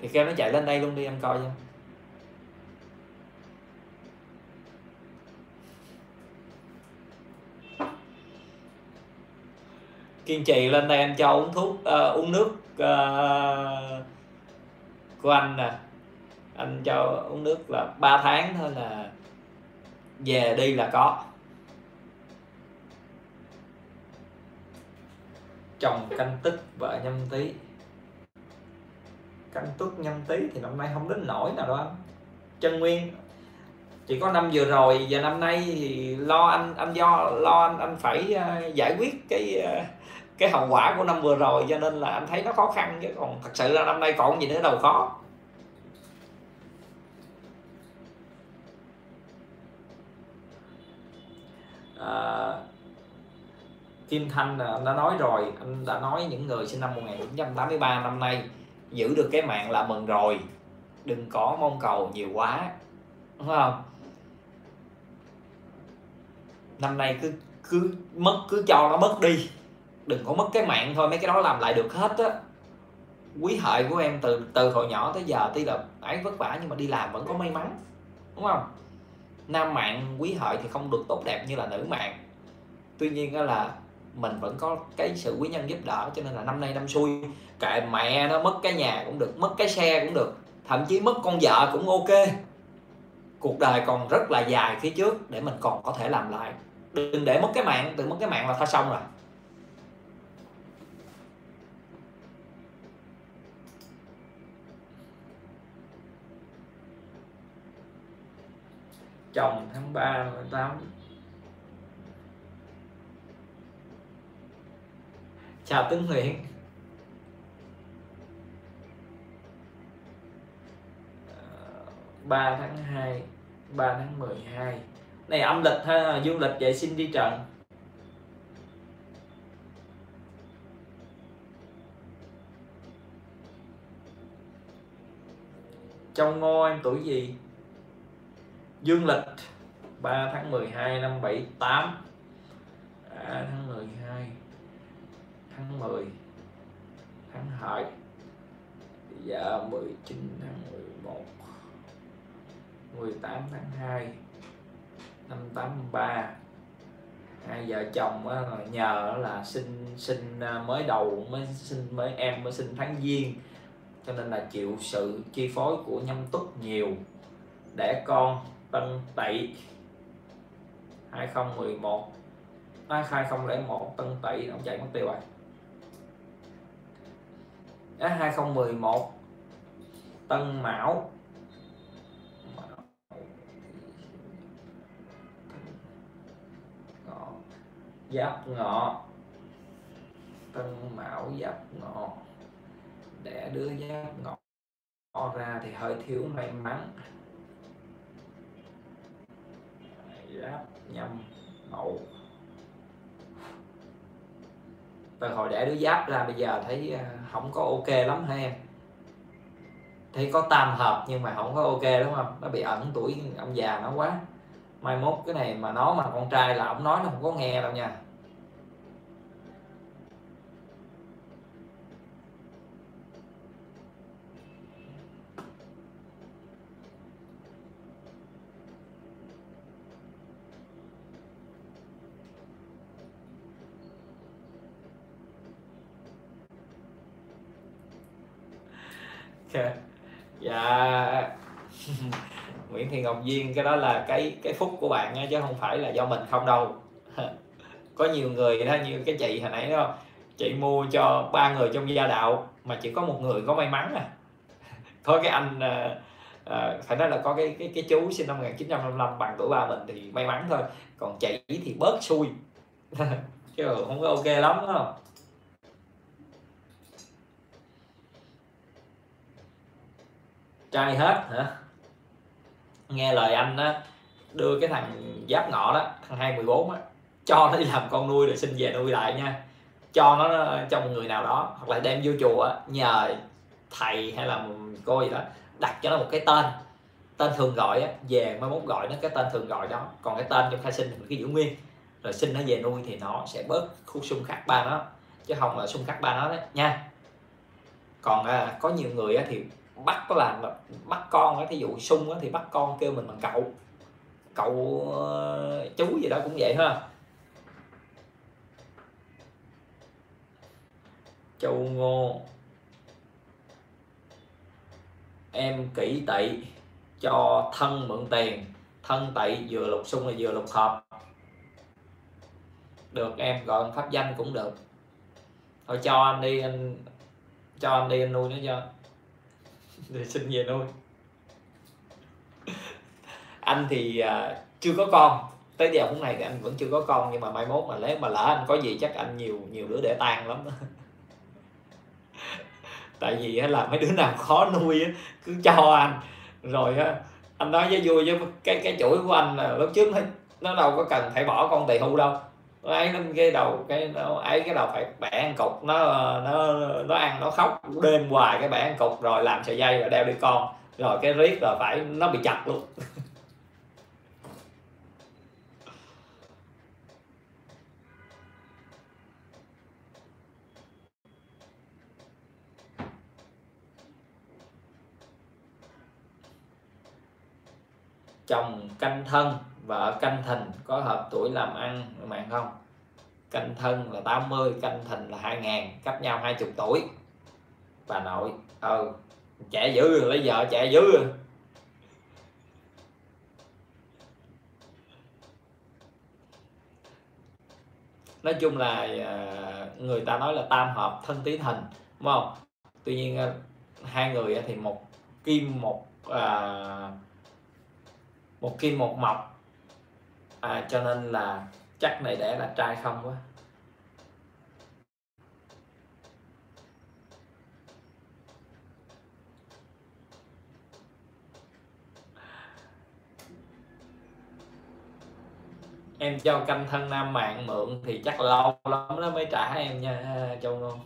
Thì kêu nó chạy lên đây luôn đi anh coi nha. Kiên trì lên đây anh cho uống thuốc uống nước của anh nè. Anh cho uống nước là 3 tháng thôi là về đi là có. Chồng Canh Tức, vợ Nhâm Tý. Canh Tức Nhâm Tý thì năm nay không đến nổi nào đó. Chân nguyên chỉ có năm vừa rồi, và năm nay thì lo anh do lo anh phải giải quyết cái hậu quả của năm vừa rồi, cho nên là anh thấy nó khó khăn, chứ còn thật sự là năm nay còn gì nữa đâu khó. Kim Thanh anh đã nói rồi, anh đã nói những người sinh năm 1983 năm nay giữ được cái mạng là mừng rồi, đừng có mong cầu nhiều quá, đúng không? Năm nay cứ cho nó mất đi, đừng có mất cái mạng thôi, mấy cái đó làm lại được hết á. Quý Hợi của em từ hồi nhỏ tới giờ tuy là ấy vất vả nhưng mà đi làm vẫn có may mắn, đúng không? Nam mạng Quý Hợi thì không được tốt đẹp như là nữ mạng, tuy nhiên là mình vẫn có cái sự quý nhân giúp đỡ, cho nên là năm nay năm xui, kệ mẹ nó mất cái nhà cũng được, mất cái xe cũng được, thậm chí mất con vợ cũng ok. Cuộc đời còn rất là dài phía trước để mình còn có thể làm lại, đừng để mất cái mạng, từ mất cái mạng là thôi xong rồi. Chồng tháng 3 8 chào Tuấn Nguyễn. Ba tháng 2, 3 tháng 12 này âm lịch hay là dương lịch vậy? Xin đi Trần. Trong Ngô em tuổi gì? Dương lịch 3 tháng 12 năm 78. Tháng 12, tháng 10, tháng Hợi. Dạ 19 tháng 11, 18 tháng 2 năm 83. Hai vợ chồng nhờ là sinh mới đầu, em mới sinh tháng Giêng, cho nên là chịu sự chi phối của Nhâm Tuất nhiều. Đẻ con Tân Tỵ 2011 à, 2001 Tân Tỵ ông chạy mất tiêu rồi à, 2011 Tân Mão, Giáp Ngọ, Tân Mão Giáp Ngọ. Đẻ đứa Giáp Ngọ ra thì hơi thiếu may mắn. Giáp Nhâm Mậu. Từ hồi đẻ đứa Giáp ra bây giờ thấy không có ok lắm ha em. Thấy có tam hợp nhưng mà không có ok đúng không? Nó bị ẩn tuổi ông già nó quá. Mai mốt cái này mà nó mà con trai là ông nói nó không có nghe đâu nha. Dạ Nguyễn Thị Ngọc Duyên, cái đó là cái phúc của bạn nha, chứ không phải là do mình không đâu. Có nhiều người đó như cái chị hồi nãy đó, chị mua cho 3 người trong gia đạo mà chỉ có một người có may mắn à. Có cái anh phải nói là có cái chú sinh năm 1955 bằng tuổi ba mình thì may mắn thôi, còn chị thì bớt xui chứ không có ok lắm đúng không? Trai hết hả? Nghe lời anh đó, đưa cái thằng Giáp Ngọ đó, thằng 214 á, cho nó đi làm con nuôi rồi xin về nuôi lại nha. Cho nó cho một người nào đó, hoặc là đem vô chùa á, nhờ thầy hay là cô gì đó đặt cho nó một cái tên thường gọi á, về mai mốt gọi nó cái tên thường gọi đó, còn cái tên trong khai sinh thì cái giữ nguyên, rồi xin nó về nuôi thì nó sẽ bớt khu xung khắc ba nó, chứ không là xung khắc ba nó đấy nha. Còn có nhiều người á, thì bắt có làm bắt con á, thí dụ sung á, thì bắt con kêu mình bằng cậu chú gì đó cũng vậy ha. Châu Ngô em Kỷ Tỵ cho Thân mượn tiền, Thân Tỵ vừa lục xung là vừa lục hợp. Được em, gọi pháp danh cũng được. Thôi cho anh đi, anh cho anh đi, anh nuôi nó cho để xin về nuôi. Anh thì chưa có con, tới giờ phút này thì anh vẫn chưa có con, nhưng mà mai mốt mà nếu mà lỡ anh có gì chắc anh nhiều đứa để tang lắm. Tại vì là mấy đứa nào khó nuôi cứ cho anh, rồi anh nói với vui với cái chuỗi của anh là lúc trước nó đâu có cần phải bỏ con tỳ hưu đâu, nó ấy lên cái đầu phải bẻ ăn cục, nó ăn nó khóc đêm hoài, cái bẻ ăn cục rồi làm sợi dây rồi đeo đi con, rồi cái riết rồi phải nó bị chặt luôn. Chồng Canh Thân, vợ Canh Thìn, có hợp tuổi làm ăn mạng không? Canh Thân là 80, Canh Thìn là 2000, cách nhau 20 tuổi. Bà nội trẻ dữ rồi, lấy vợ trẻ dữ rồi. Nói chung là người ta nói là tam hợp thân tí thìn đúng không? Tuy nhiên hai người thì một kim một mộc. Cho nên là chắc này đẻ là trai không quá. Em cho canh thân nam mạng mượn thì chắc lâu lắm nó mới trả em nha Châu Ngôn.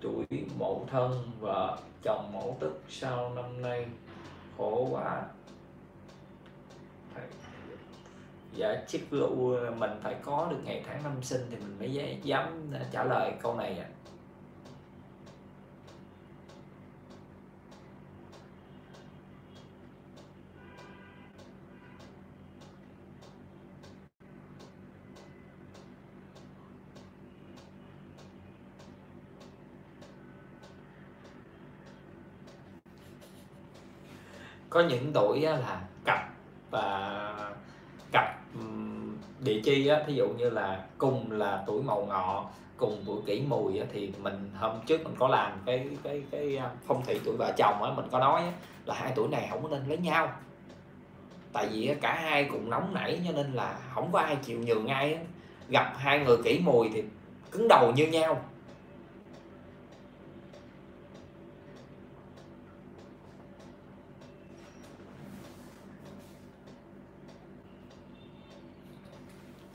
Tuổi mậu thân vợ chồng mẫu tức sau năm nay khổ quá. Dạ chiếc lụ mình phải có được ngày tháng năm sinh thì mình mới dám trả lời câu này ạ. Có những tuổi là cặp và cặp địa chi, thí dụ như là cùng là tuổi Mậu Ngọ cùng tuổi Kỷ Mùi thì mình hôm trước mình có làm cái phong thủy tuổi vợ chồng á, mình có nói là hai tuổi này không nên lấy nhau, tại vì cả hai cùng nóng nảy cho nên là không có ai chịu nhường ai. Gặp hai người Kỷ Mùi thì cứng đầu như nhau.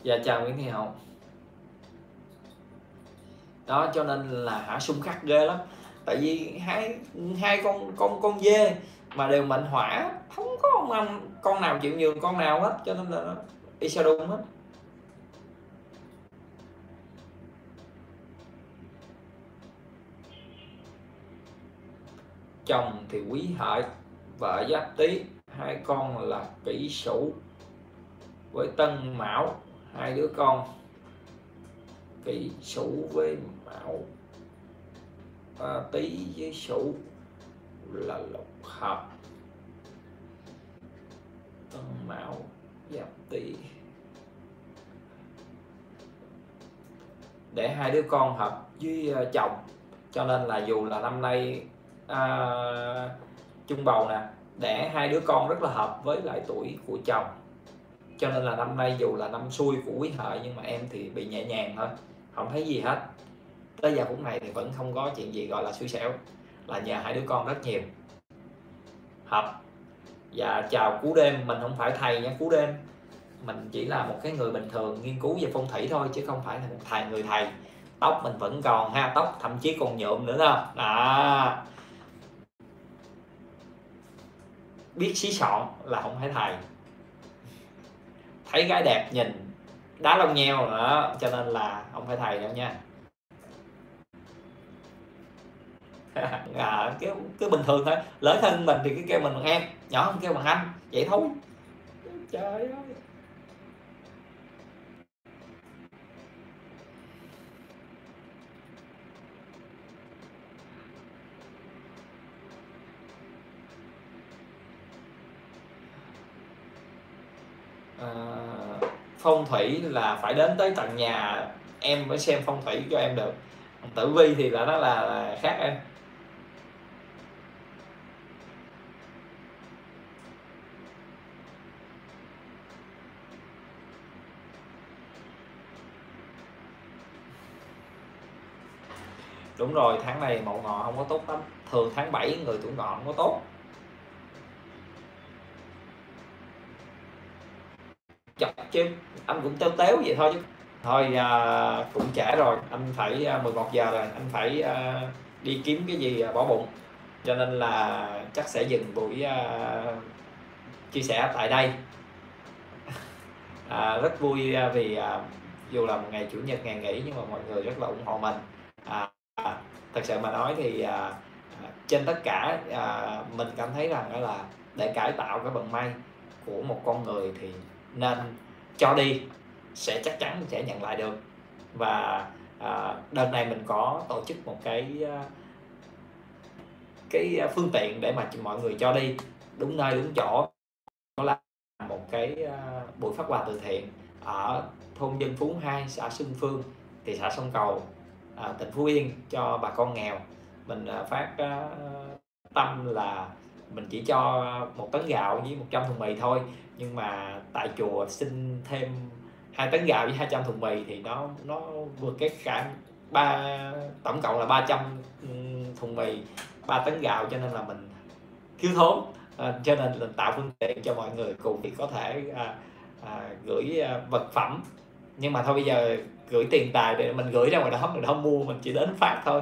Dạ chào Nguyễn Thị Hậu. Đó cho nên là xung khắc ghê lắm. Tại vì hai con dê mà đều mệnh hỏa, không có con nào chịu nhường con nào hết, cho nên là nó đi sao đúng hết. Chồng thì Quý Hợi, vợ Giáp Tý, hai con là Kỷ Sửu với Tân Mão. Hai đứa con Kỷ Sửu với Mão, Tý với Sửu là lục hợp. Tân Mão Giáp Tý để hai đứa con hợp với chồng, cho nên là dù là năm nay chung bầu nè, để hai đứa con rất là hợp với lại tuổi của chồng. Cho nên là năm nay dù là năm xui của Quý Hợi nhưng mà em thì bị nhẹ nhàng thôi, không thấy gì hết. Tới giờ phút này thì vẫn không có chuyện gì gọi là xui xẻo, là nhờ hai đứa con rất nhiều. Hợp. Dạ chào Cú Đêm, mình không phải thầy nha Cú Đêm, mình chỉ là một cái người bình thường nghiên cứu về phong thủy thôi, chứ không phải là một người thầy. Tóc mình vẫn còn ha, tóc thậm chí còn nhuộm nữa đó. À. Biết xí xọn là không phải thầy. Thấy gái đẹp nhìn đá lông nheo nữa, cho nên là không phải thầy đâu nha. Cứ bình thường thôi, lớn hơn mình thì cứ kêu mình bằng em, nhỏ hơn kêu bằng anh vậy thôi. Trời ơi. Phong thủy là phải đến tới tận nhà em mới xem phong thủy cho em được. Tử vi thì là nó là khác em. Đúng rồi, tháng này Mậu Ngọ không có tốt lắm. Thường tháng 7 người tuổi Ngọ không có tốt. Chứ anh cũng teo téo vậy thôi chứ. Thôi cũng trễ rồi, anh phải 11 giờ rồi, anh phải đi kiếm cái gì bỏ bụng. Cho nên là chắc sẽ dừng buổi chia sẻ tại đây. Rất vui vì dù là một ngày Chủ nhật ngày nghỉ nhưng mà mọi người rất là ủng hộ mình. Thật sự mà nói thì trên tất cả mình cảm thấy rằng là để cải tạo cái vận may của một con người thì nên cho đi, sẽ chắc chắn mình sẽ nhận lại được. Và đợt này mình có tổ chức một cái phương tiện để mà mọi người cho đi đúng nơi đúng chỗ. Đó là một cái buổi phát quà từ thiện ở thôn Dân Phú 2, xã Xuân Phương, thị xã Sông Cầu, tỉnh Phú Yên cho bà con nghèo. Mình phát tâm là mình chỉ cho 1 tấn gạo với 100 thùng mì thôi, nhưng mà tại chùa xin thêm 2 tấn gạo với 200 thùng mì thì nó vượt cái cả tổng cộng là 300 thùng mì, 3 tấn gạo, cho nên là mình thiếu thốn. Cho nên là tạo phương tiện cho mọi người cùng thì có thể gửi vật phẩm. Nhưng mà thôi bây giờ gửi tiền tài để mình gửi ra ngoài đó, mình không mua, mình chỉ đến phát thôi.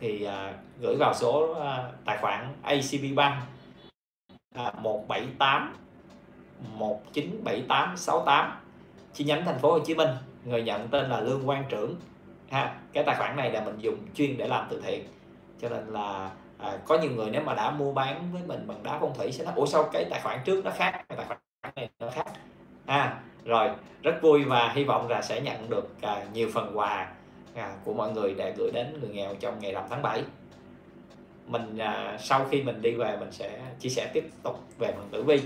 Thì gửi vào số tài khoản ACB Bank 178 197868, chi nhánh thành phố Hồ Chí Minh, người nhận tên là Lương Quang Trưởng ha. Cái tài khoản này là mình dùng chuyên để làm từ thiện, cho nên là có nhiều người nếu mà đã mua bán với mình bằng đá phong thủy sẽ nói ủa sao cái tài khoản trước nó khác, tài khoản này nó khác ha. Rồi rất vui và hy vọng là sẽ nhận được nhiều phần quà của mọi người để gửi đến người nghèo trong ngày rằm tháng 7. Mình sau khi mình đi về mình sẽ chia sẻ tiếp tục về phần tử vi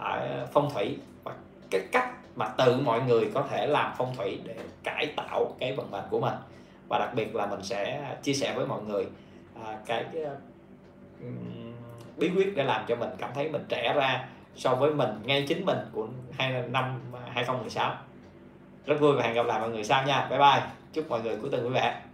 ở phong thủy và cái cách mà tự mọi người có thể làm phong thủy để cải tạo cái vận mệnh của mình, và đặc biệt là mình sẽ chia sẻ với mọi người cái bí quyết để làm cho mình cảm thấy mình trẻ ra so với mình, ngay chính mình của năm 2016. Rất vui và hẹn gặp lại mọi người sau nha. Bye bye. Chúc mọi người cuối tuần vui vẻ.